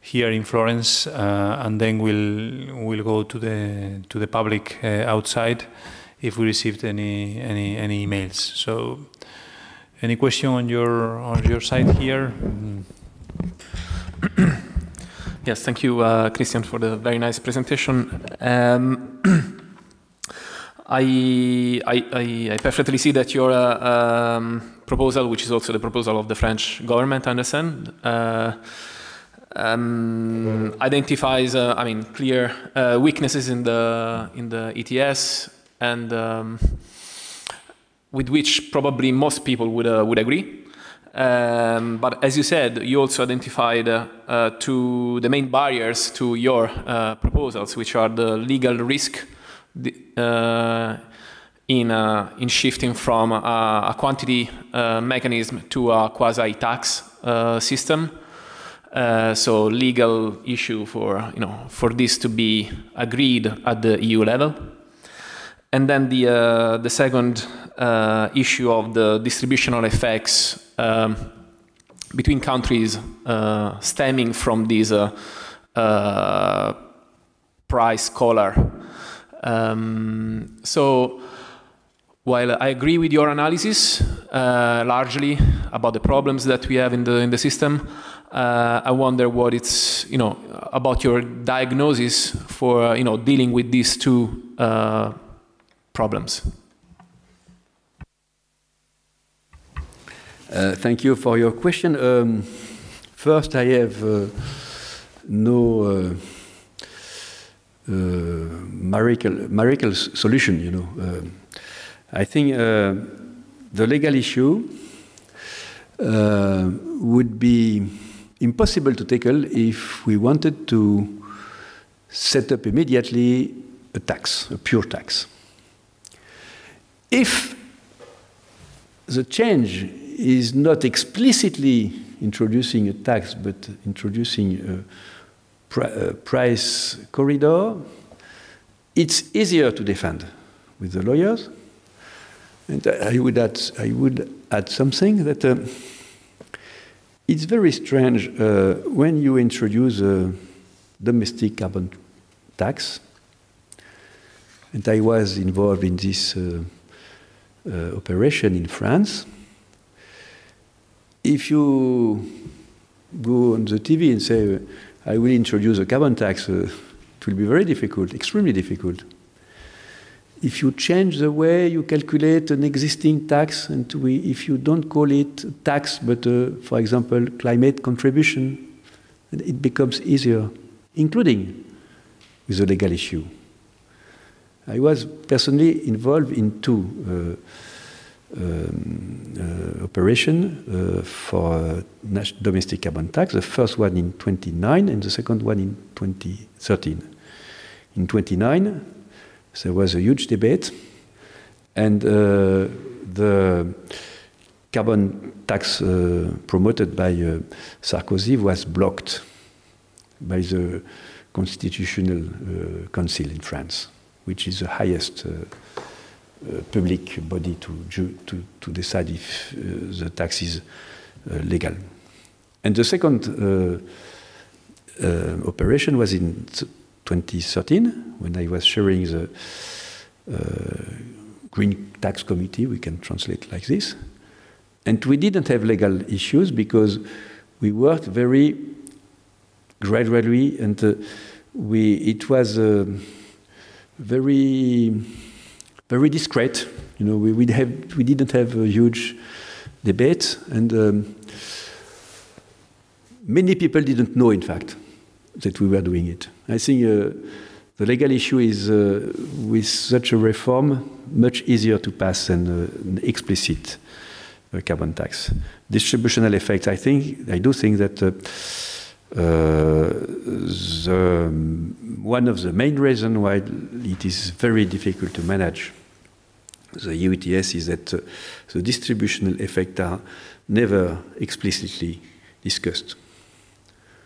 here in Florence, and then we'll go to the public outside if we received any emails. So, any question on your side here? Yes, thank you, Christian, for the very nice presentation. I perfectly see that your proposal, which is also the proposal of the French government, I understand, identifies, I mean, clear weaknesses in the ETS, and with which probably most people would agree. But as you said, you also identified two the main barriers to your proposals, which are the legal risk. In shifting from a quantity mechanism to a quasi-tax system, so legal issue for this to be agreed at the EU level, and then the second issue of the distributional effects between countries stemming from this price collar. So, while I agree with your analysis largely about the problems that we have in the system, I wonder what it's about your diagnosis for dealing with these two problems. Thank you for your question. First, I have no. Miracle solution, I think the legal issue would be impossible to tackle if we wanted to set up immediately a tax, a pure tax. If the change is not explicitly introducing a tax, but introducing a price corridor, it's easier to defend with the lawyers. And I would add something that it's very strange when you introduce a domestic carbon tax. And I was involved in this operation in France. If you go on the TV and say, I will introduce a carbon tax, it will be very difficult, extremely difficult. If you change the way you calculate an existing tax, and if you don't call it a tax, but, for example, climate contribution, it becomes easier, including with the legal issue. I was personally involved in two operation for domestic carbon tax, the first one in 29 and the second one in 2013. In 29, there was a huge debate, and the carbon tax promoted by Sarkozy was blocked by the Constitutional Council in France, which is the highest public body to decide if the tax is legal. And the second operation was in 2013, when I was sharing the Green Tax Committee, we can translate like this. And we didn't have legal issues because we worked very gradually, and it was very, very discreet. You know, we didn't have a huge debate, and many people didn't know, in fact, that we were doing it. I think the legal issue is, with such a reform, much easier to pass than an explicit carbon tax. Distributional effects, I do think that one of the main reasons why it is very difficult to manage the EU ETS is that the distributional effects are never explicitly discussed.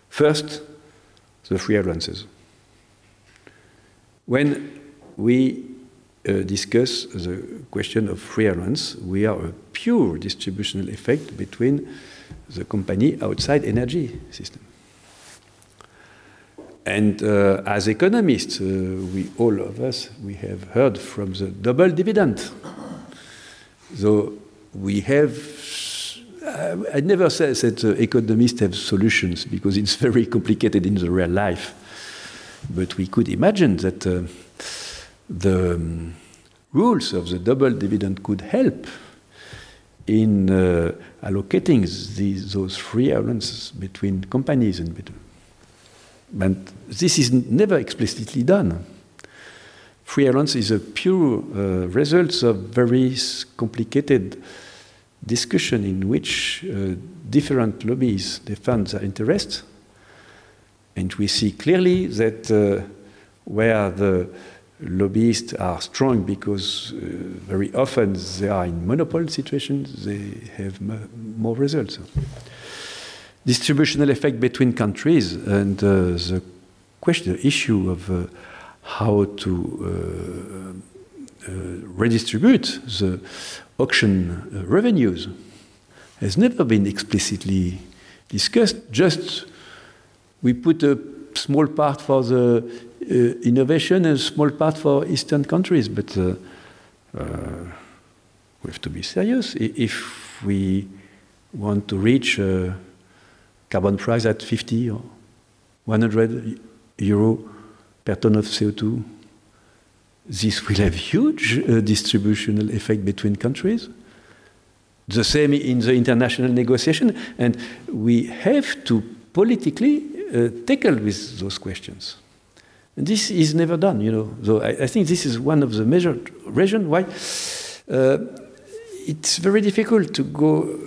First, the free allowances. When we discuss the question of free allowance, we are a pure distributional effect between the company outside energy system. And as economists, all of us, we have heard from the double dividend. So we have, I never say that economists have solutions because it's very complicated in the real life. But we could imagine that the rules of the double dividend could help in allocating those free allowances between companies and between. And this is never explicitly done. Free allowance is a pure result of very complicated discussion in which different lobbies defend their interests. And we see clearly that where the lobbyists are strong, because very often they are in monopoly situations, they have more results. Distributional effect between countries, and the issue of how to redistribute the auction revenues has never been explicitly discussed. Just we put a small part for the innovation and a small part for Eastern countries, but we have to be serious. If we want to reach carbon price at 50 or 100 euro per ton of CO2, this will have huge distributional effect between countries. The same in the international negotiation, and we have to politically tackle with those questions. And this is never done, you know. So I think this is one of the major reasons why it's very difficult to go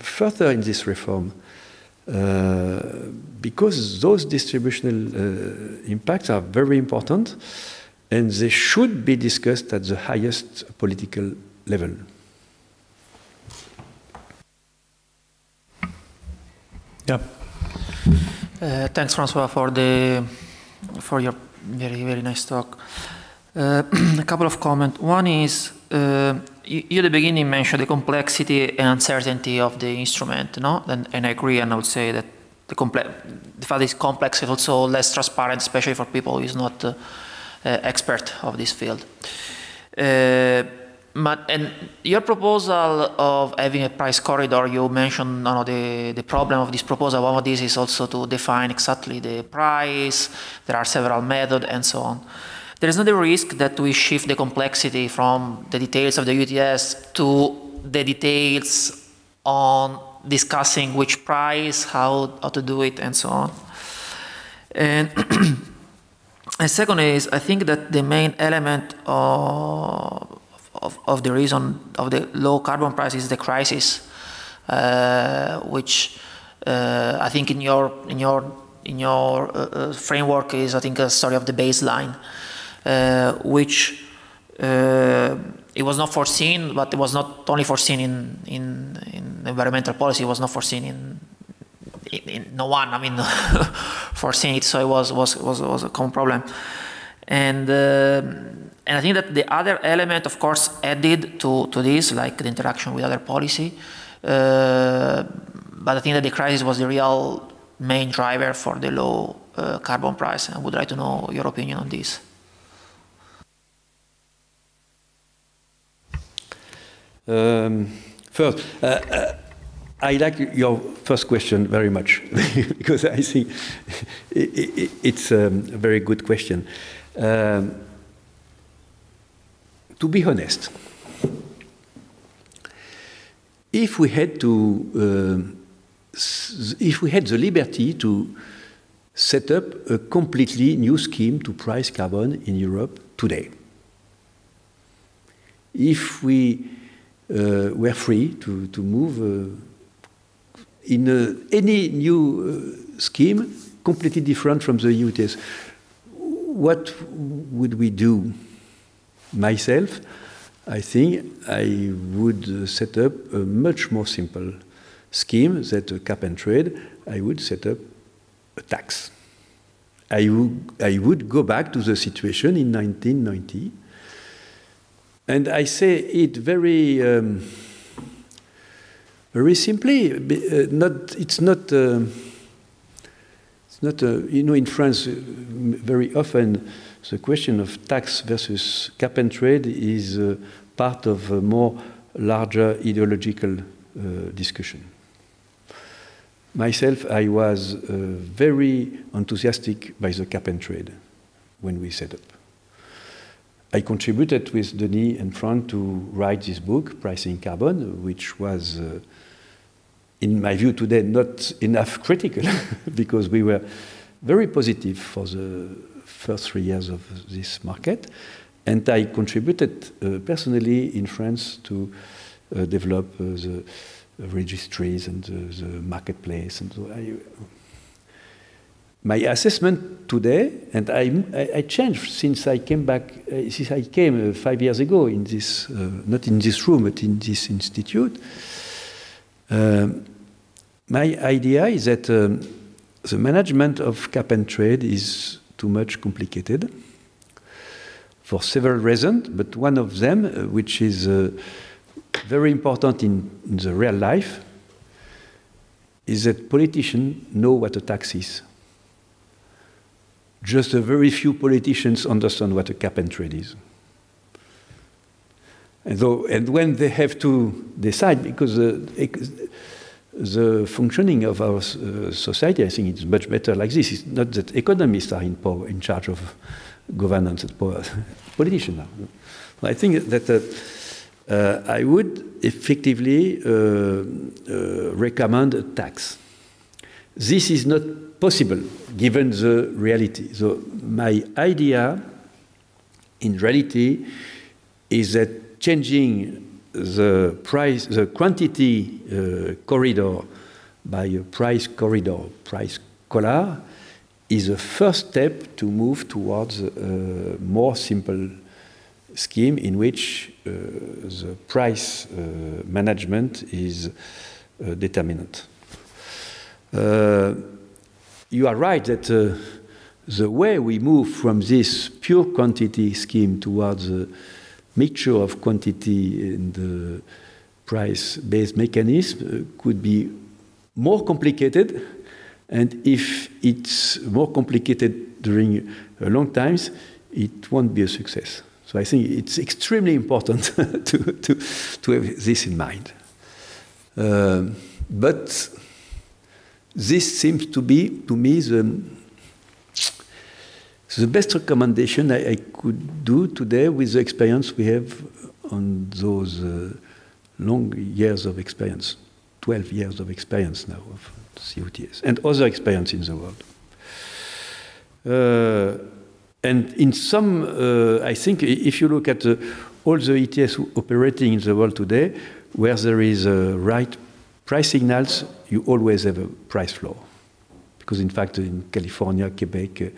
further in this reform, because those distributional impacts are very important and they should be discussed at the highest political level. Yeah. Thanks, Francois, for your very, very nice talk. A couple of comments. One is, you at the beginning mentioned the complexity and uncertainty of the instrument, no? And I agree, and I would say that the fact is complex is also less transparent, especially for people who is not expert of this field. And your proposal of having a price corridor, you mentioned the problem of this proposal. One of these is also to define exactly the price. There are several methods and so on. There is not a risk that we shift the complexity from the details of the UTS to the details on discussing which price, how to do it, and so on. And second is, I think that the main element of the reason of the low carbon price is the crisis, which I think in your framework is, I think, a story of the baseline. Which it was not foreseen, but it was not only foreseen in environmental policy. It was not foreseen in no one, I mean, foreseen it. So it was a common problem. And I think that the other element, of course, added to this, like the interaction with other policy. But I think that the crisis was the real main driver for the low carbon price. I would like to know your opinion on this. First, I like your first question very much because I think it's a very good question. To be honest, if we had the liberty to set up a completely new scheme to price carbon in Europe today, if we were free to move in any new scheme completely different from the EU ETS, what would we do? Myself, I think I would set up a much more simple scheme than a cap and trade. I would set up a tax. I would go back to the situation in 1990. And I say it very, very simply. It's not, you know, in France, very often the question of tax versus cap and trade is part of a more larger ideological discussion. Myself, I was very enthusiastic by the cap and trade when we set up. I contributed with Denis and Franck to write this book, Pricing Carbon, which was, in my view today, not enough critical because we were very positive for the first 3 years of this market. And I contributed personally in France to develop the registries and the marketplace. And so my assessment today, and I changed since I came back, since I came 5 years ago in this, not in this room, but in this institute. My idea is that the management of cap and trade is too much complicated for several reasons, but one of them, which is very important in the real life, is that politicians know what a tax is. Just a very few politicians understand what a cap and trade is. And when they have to decide, because the functioning of our society, I think it's much better like this. It's not that economists are in power, in charge of governance and power. Politicians are. I think that I would effectively recommend a tax. This is not possible, given the reality. So my idea, in reality, is that changing the price, the quantity corridor by a price corridor, price collar, is the first step to move towards a more simple scheme in which the price management is determinant. You are right that the way we move from this pure quantity scheme towards a mixture of quantity and the price-based mechanism could be more complicated. And if it's more complicated during a long time, it won't be a success. So I think it's extremely important to have this in mind. But this seems to be, to me, the best recommendation I could do today with the experience we have on those long years of experience, 12 years of experience now of COTS and other experience in the world. And in some, I think, if you look at all the ETS operating in the world today, where there is a right price signals, you always have a price floor. Because in fact, in California, Quebec,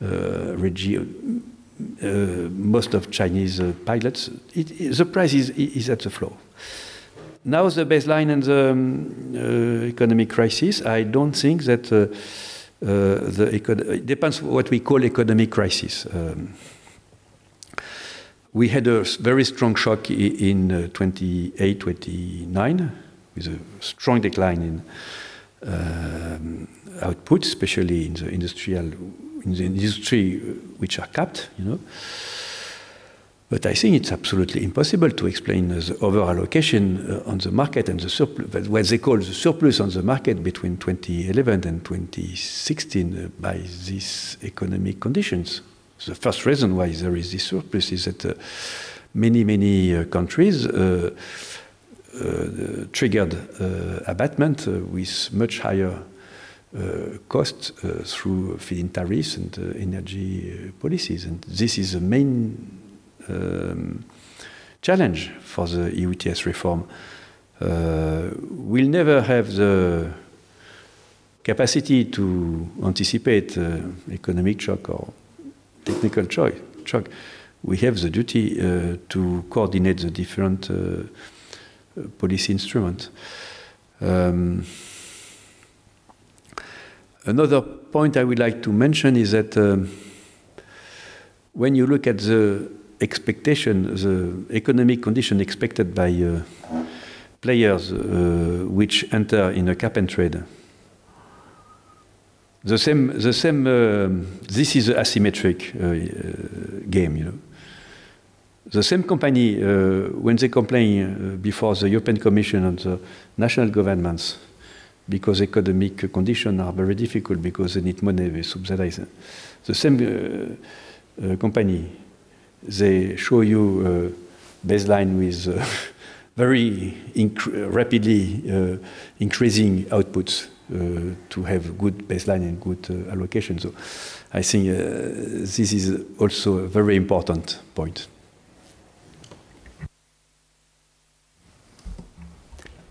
most of Chinese pilots, the price is at the floor. Now the baseline and the economic crisis, I don't think that it depends what we call economic crisis. We had a very strong shock in 28, 29, with a strong decline in output, especially in the industry which are capped, you know. But I think it's absolutely impossible to explain the over-allocation on the market and the surplus, what they call the surplus on the market between 2011 and 2016 by these economic conditions. The first reason why there is this surplus is that many countries triggered abatement with much higher costs through feed-in tariffs and energy policies. And this is the main challenge for the EU ETS reform. We'll never have the capacity to anticipate economic shock or technical shock. We have the duty to coordinate the different policy instruments. Another point I would like to mention is that when you look at the expectation, the economic condition expected by players which enter in a cap and trade. This is an asymmetric game, you know. The same company, when they complain before the European Commission and the national governments, because economic conditions are very difficult, because they need money, they subsidize. The same company, they show you baseline with very rapidly increasing outputs to have good baseline and good allocation. So I think this is also a very important point.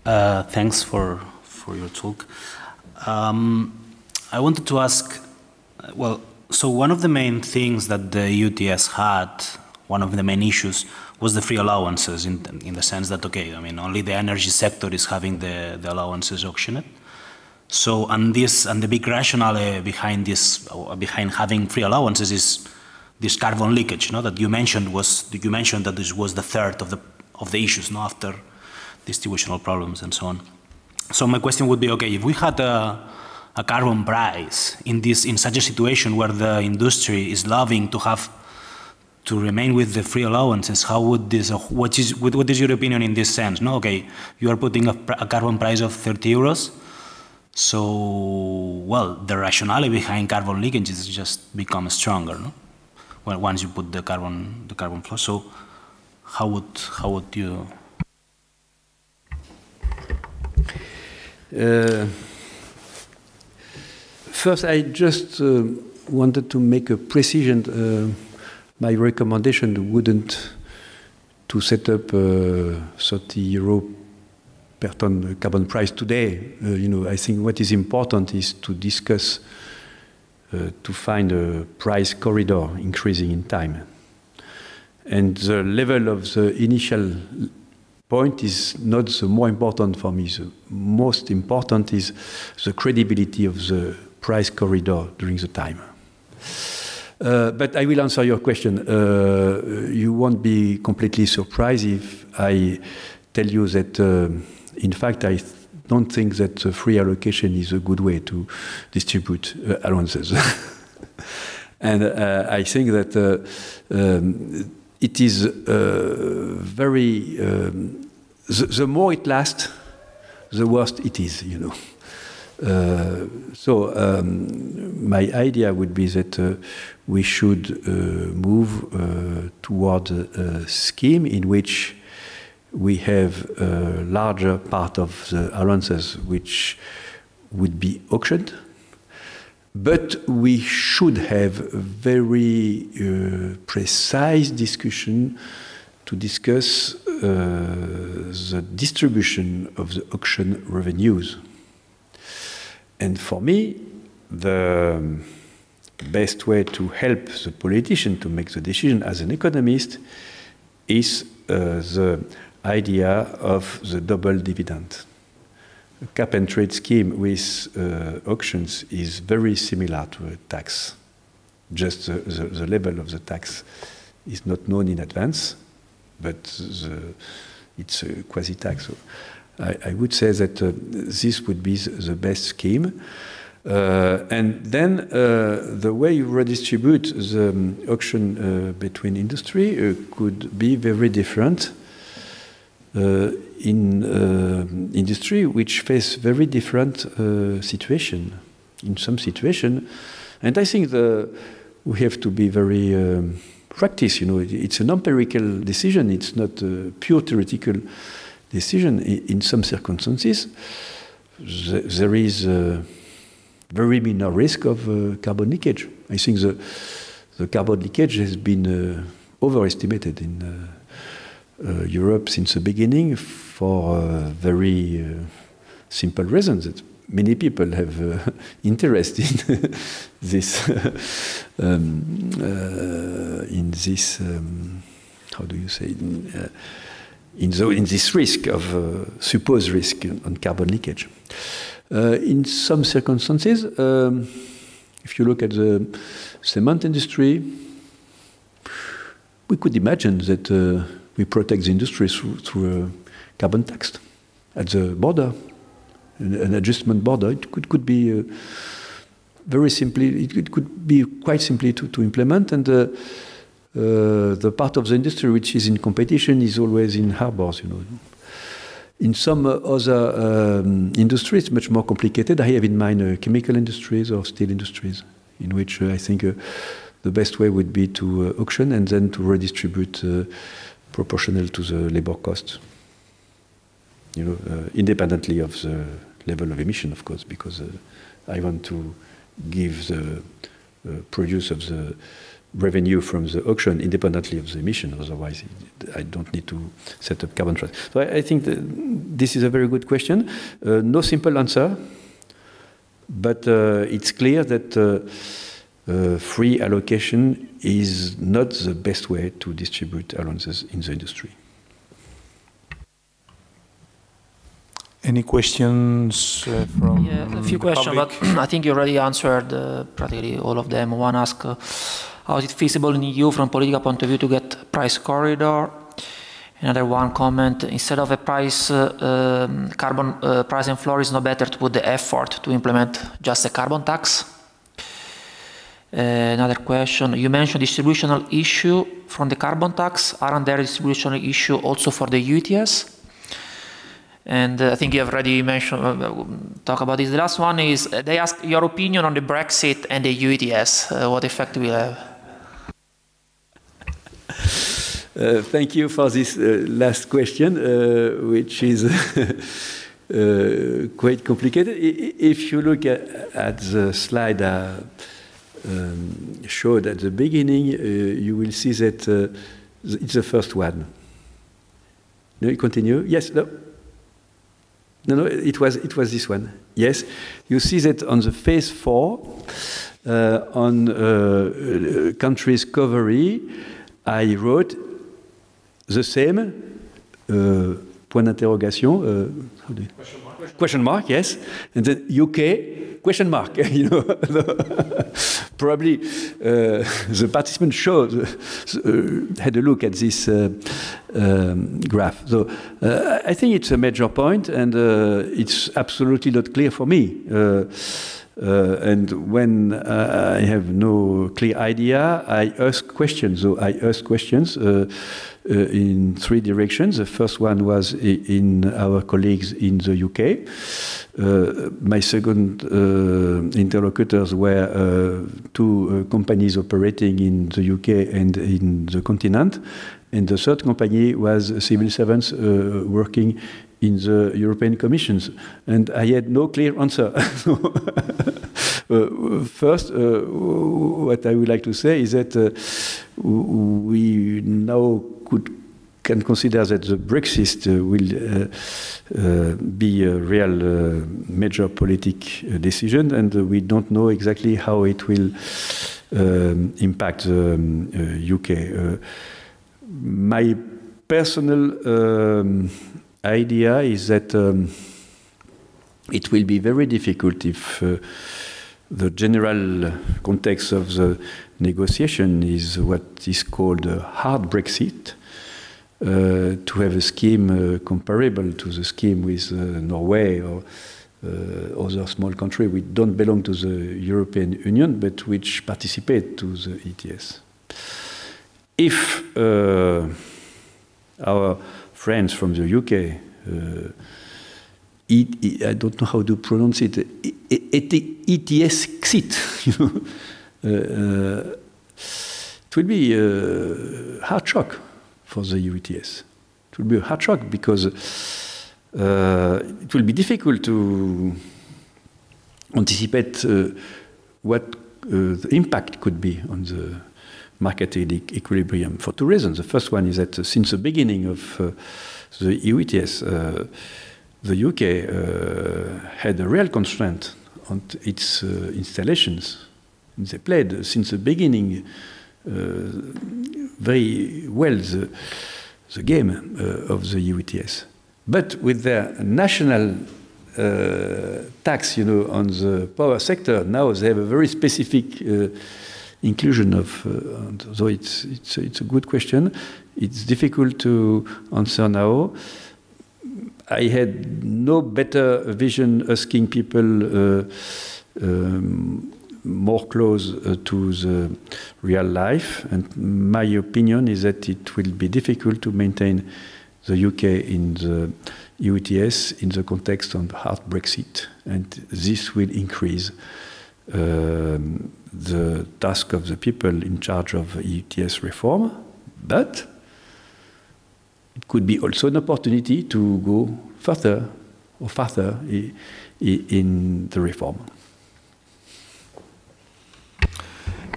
Thanks for your talk. I wanted to ask, well, so one of the main things that the EU ETS had, one of the main issues, was the free allowances in the sense that, okay, I mean, only the energy sector is having the allowances auctioned. So, and the big rationale behind this, behind having free allowances, is this carbon leakage, no, that you mentioned was, you mentioned that this was the third of the issues, no, after distributional problems and so on. So my question would be, okay, if we had a carbon price in this, in such a situation where the industry is loving to have to remain with the free allowances, how would this, what is your opinion in this sense? No, okay, you are putting a carbon price of 30 euros. So, well, the rationale behind carbon leakage is just become stronger, no? Well, once you put the carbon flow. So how would you? First, I just wanted to make a precision. My recommendation wouldn't to set up 30 euro per ton carbon price today. You know, I think what is important is to discuss, to find a price corridor increasing in time. And the level of the initial point is not the more important for me. The most important is the credibility of the price corridor during the time. But I will answer your question. You won't be completely surprised if I tell you that, in fact, I don't think that the free allocation is a good way to distribute allowances. And I think that it is very, the more it lasts, the worse it is, you know. My idea would be that we should move toward a scheme in which we have a larger part of the allowances which would be auctioned, but we should have a very precise discussion to discuss the distribution of the auction revenues. And for me, the best way to help the politician to make the decision as an economist is the idea of the double dividend. A cap and trade scheme with auctions is very similar to a tax. Just the level of the tax is not known in advance, but it's a quasi-tax. So I would say that this would be the best scheme. And then the way you redistribute the auction between industry could be very different in industry which face very different situation. In some situation, and I think we have to be very practiced. You know, it's an empirical decision. It's not a pure theoretical decision. In some circumstances, there is a very minor risk of carbon leakage. I think the carbon leakage has been overestimated in Europe since the beginning for very simple reasons. Many people have interest in this, how do you say, in this risk of supposed risk on carbon leakage. In some circumstances, if you look at the cement industry, we could imagine that we protect the industry through a carbon tax at the border. An adjustment border, it could be very simply, it could be quite simply to implement, and the part of the industry which is in competition is always in harbors, you know. In some other industries, it's much more complicated. I have in mind chemical industries or steel industries, in which I think the best way would be to auction and then to redistribute proportional to the labor costs. You know, independently of the level of emission, of course, because I want to give the produce of the revenue from the auction independently of the emission. Otherwise, I don't need to set up carbon trust. So I think that this is a very good question. No simple answer, but it's clear that free allocation is not the best way to distribute allowances in the industry. Any questions from a few questions, but I think you already answered practically all of them. One asked, how is it feasible in the EU from a political point of view to get price corridor? Another one comment, instead of a price, carbon price and floor, is no better to put the effort to implement just a carbon tax? Another question, you mentioned distributional issue from the carbon tax. Aren't there distributional issue also for the EU ETS? And I think you have already mentioned, talk about this. The last one is, they ask your opinion on the Brexit and the EU ETS. What effect will it have? Thank you for this last question, which is quite complicated. If you look at the slide I showed at the beginning, you will see that it's the first one. No, you continue? Yes, no? No, no, it was this one. Yes, you see that on the phase 4, on countries' covery, I wrote the same point d'interrogation, question mark, yes, and then UK question mark. You know, probably the participants had a look at this graph. So I think it's a major point, and it's absolutely not clear for me. And when I have no clear idea, I ask questions. So I ask questions in three directions. The first one was in our colleagues in the UK. My second interlocutors were two companies operating in the UK and in the continent. And the third company was civil servants working in the European Commission, and I had no clear answer. First, what I would like to say is that we now can consider that the Brexit will be a real major political decision, and we don't know exactly how it will impact the UK. My personal idea is that it will be very difficult if the general context of the negotiation is what is called a hard Brexit, to have a scheme comparable to the scheme with Norway or other small countries which don't belong to the European Union but which participate to the ETS. If our friends from the UK, I don't know how to pronounce it, ETS exit, you know, it will be a hard shock for the EU ETS. It will be a hard shock because it will be difficult to anticipate what the impact could be on the market equilibrium for two reasons. The first one is that since the beginning of the EU ETS, the UK had a real constraint on its installations. They played since the beginning very well the game of the EU ETS. But with their national tax, you know, on the power sector, now they have a very specific inclusion of. So it's a good question. It's difficult to answer now. I had no better vision asking people more close to the real life. And my opinion is that it will be difficult to maintain the UK in the EU ETS in the context of hard Brexit. And this will increase the task of the people in charge of EU ETS reform. But it could be also an opportunity to go further or farther in the reform.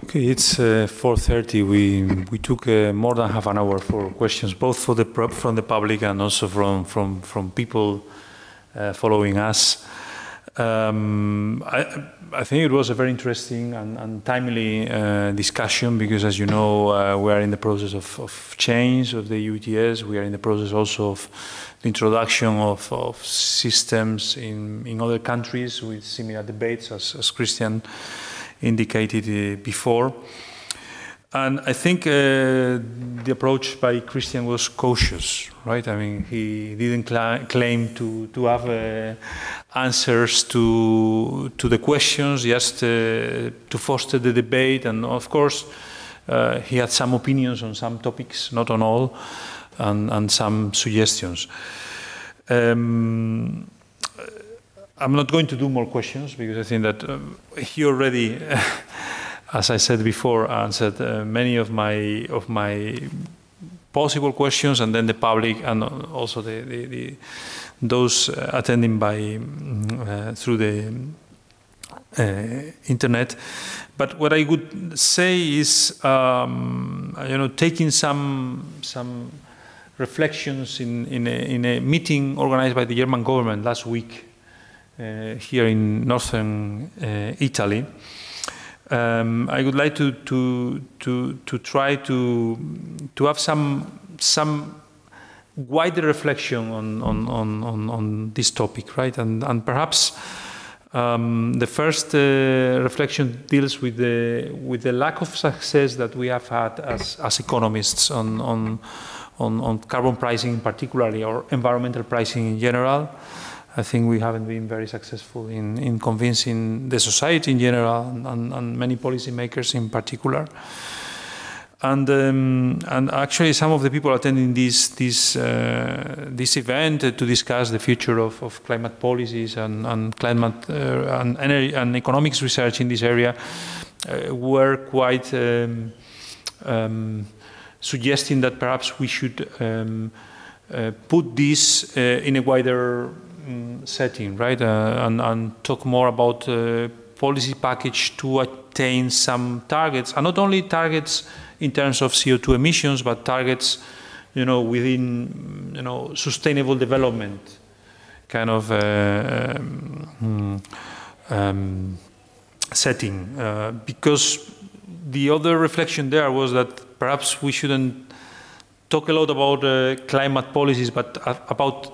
Okay, it's 4:30. We took more than half an hour for questions, both for the from the public and also from people following us. I think it was a very interesting and timely discussion because, as you know, we are in the process of change of the EU ETS. We are in the process also of the introduction of systems in other countries with similar debates, as Christian indicated before. And I think the approach by Christian was cautious, right? I mean, he didn't claim to have answers to the questions, just to foster the debate. And of course, he had some opinions on some topics, not on all, and some suggestions. I'm not going to do more questions because I think that he already as I said before, answered many of my possible questions, and then the public and also the those attending by through the internet. But what I would say is, you know, taking some reflections in a meeting organized by the German government last week here in northern Italy. I would like to try to have some wider reflection on this topic, right? And perhaps the first reflection deals with the lack of success that we have had as economists on carbon pricing, particularly, or environmental pricing in general. I think we haven't been very successful in convincing the society in general and many policymakers in particular. And actually, some of the people attending this event to discuss the future of climate policies and climate and energy and economics research in this area were quite suggesting that perhaps we should put this in a wider setting, right, and talk more about policy package to attain some targets, and not only targets in terms of CO2 emissions, but targets, you know, within, you know, sustainable development kind of setting. Because the other reflection there was that perhaps we shouldn't talk a lot about climate policies, but about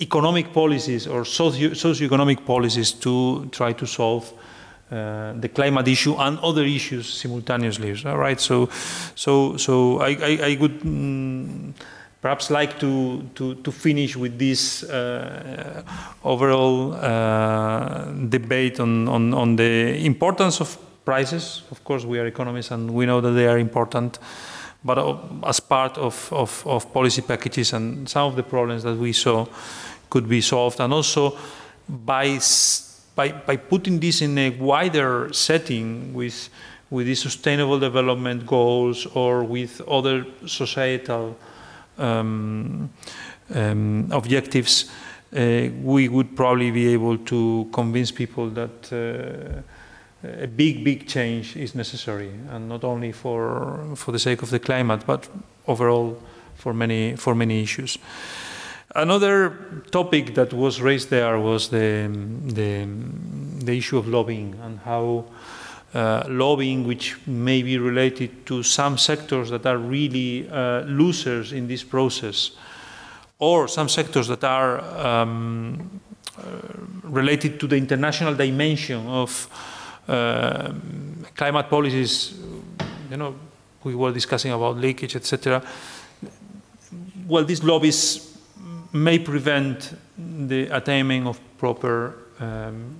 economic policies or socioeconomic policies to try to solve the climate issue and other issues simultaneously. All right, so I would perhaps like to finish with this overall debate on the importance of prices. Of course, we are economists and we know that they are important, but as part of policy packages, and some of the problems that we saw could be solved. And also by putting this in a wider setting with the Sustainable Development Goals or with other societal objectives, we would probably be able to convince people that a big change is necessary, and not only for the sake of the climate, but overall for many issues. Another topic that was raised there was the issue of lobbying, and how lobbying, which may be related to some sectors that are really losers in this process, or some sectors that are related to the international dimension of climate policies. You know, we were discussing about leakage, etc. Well, these lobbies may prevent the attainment of proper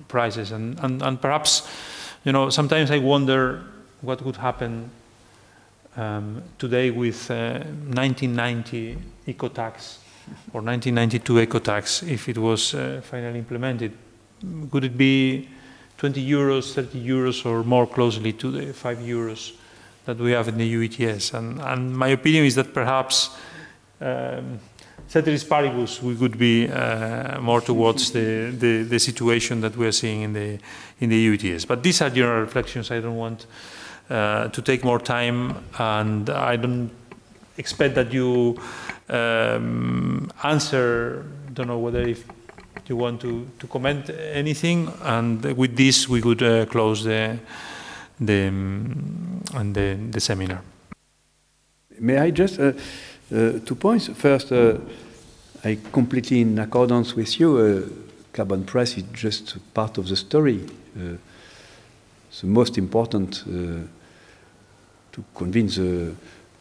prices, and perhaps, you know, sometimes I wonder what would happen today with 1990 eco-tax or 1992 eco-tax if it was finally implemented. Could it be 20 euros, 30 euros, or more closely to the 5 euros that we have in the EU ETS? And my opinion is that perhaps, ceteris paribus, we could be more towards the situation that we are seeing in the EU ETS. But these are general reflections. I don't want to take more time, and I don't expect that you answer. Don't know whether if you want to comment anything, and with this we could close the seminar. May I just 2 points? First, I completely in accordance with you. Carbon price is just part of the story. It's the most important to convince the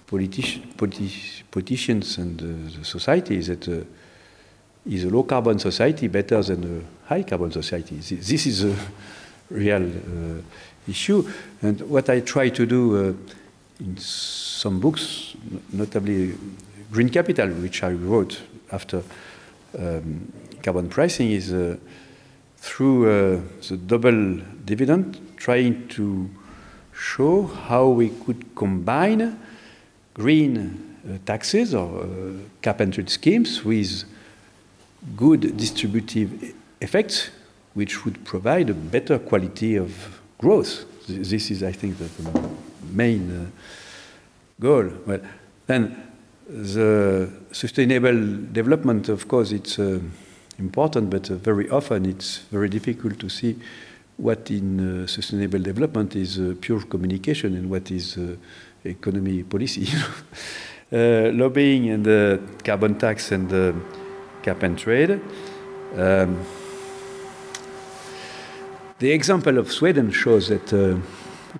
politicians and the society that is a low carbon society better than a high carbon society. This is a real issue, and what I try to do in some books, notably Green Capital, which I wrote after carbon pricing, is through the double dividend, trying to show how we could combine green taxes or cap and trade schemes with good distributive effects, which would provide a better quality of growth. This is, I think, the main goal. Well, then the sustainable development, of course, it's important, but very often it's very difficult to see what in sustainable development is pure communication and what is economy policy. Lobbying and carbon tax and cap and trade. The example of Sweden shows that a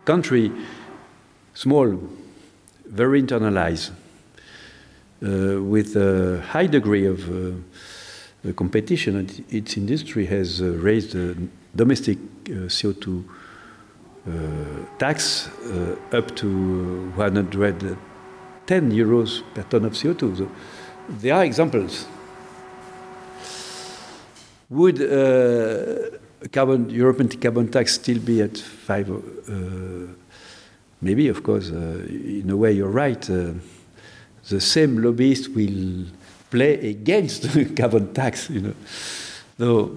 country small, very internalized, with a high degree of competition, and its industry has raised the domestic CO2 tax up to 110 euros per ton of CO2. So there are examples. Would European carbon tax still be at 5? Maybe, of course, in a way you're right. The same lobbyists will play against carbon tax, you know. Though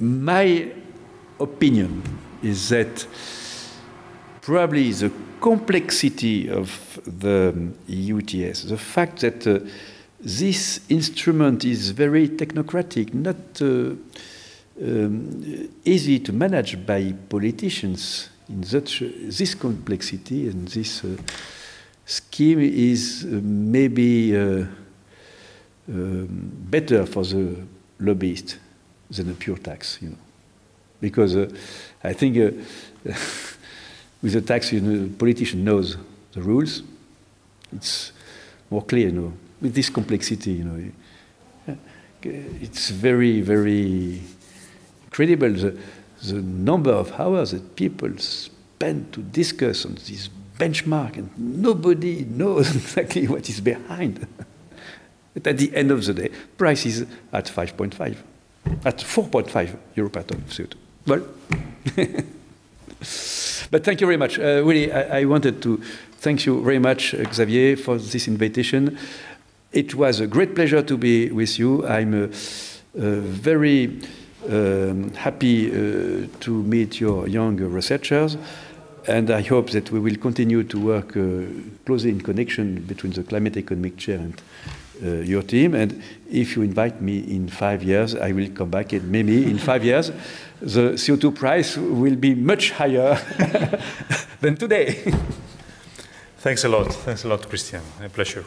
my opinion is that probably the complexity of the EU ETS, the fact that this instrument is very technocratic, not easy to manage by politicians. In such this complexity and this scheme is maybe better for the lobbyist than a pure tax, you know, because I think with a tax, you know, the politician knows the rules. It's more clear, you know, with this complexity, you know. It's very, very incredible, the number of hours that people spend to discuss on this benchmark, and nobody knows exactly what is behind. But at the end of the day, price is at 5.5, at 4.5 euro per ton of CO2. Well, but thank you very much. Really, I wanted to thank you very much, Xavier, for this invitation. It was a great pleasure to be with you. I'm very happy to meet your young researchers, and I hope that we will continue to work closely in connection between the Climate Economic Chair and your team. And if you invite me in 5 years, I will come back, and maybe in 5 years the CO2 price will be much higher than today. Thanks a lot. Thanks a lot, Christian. A pleasure.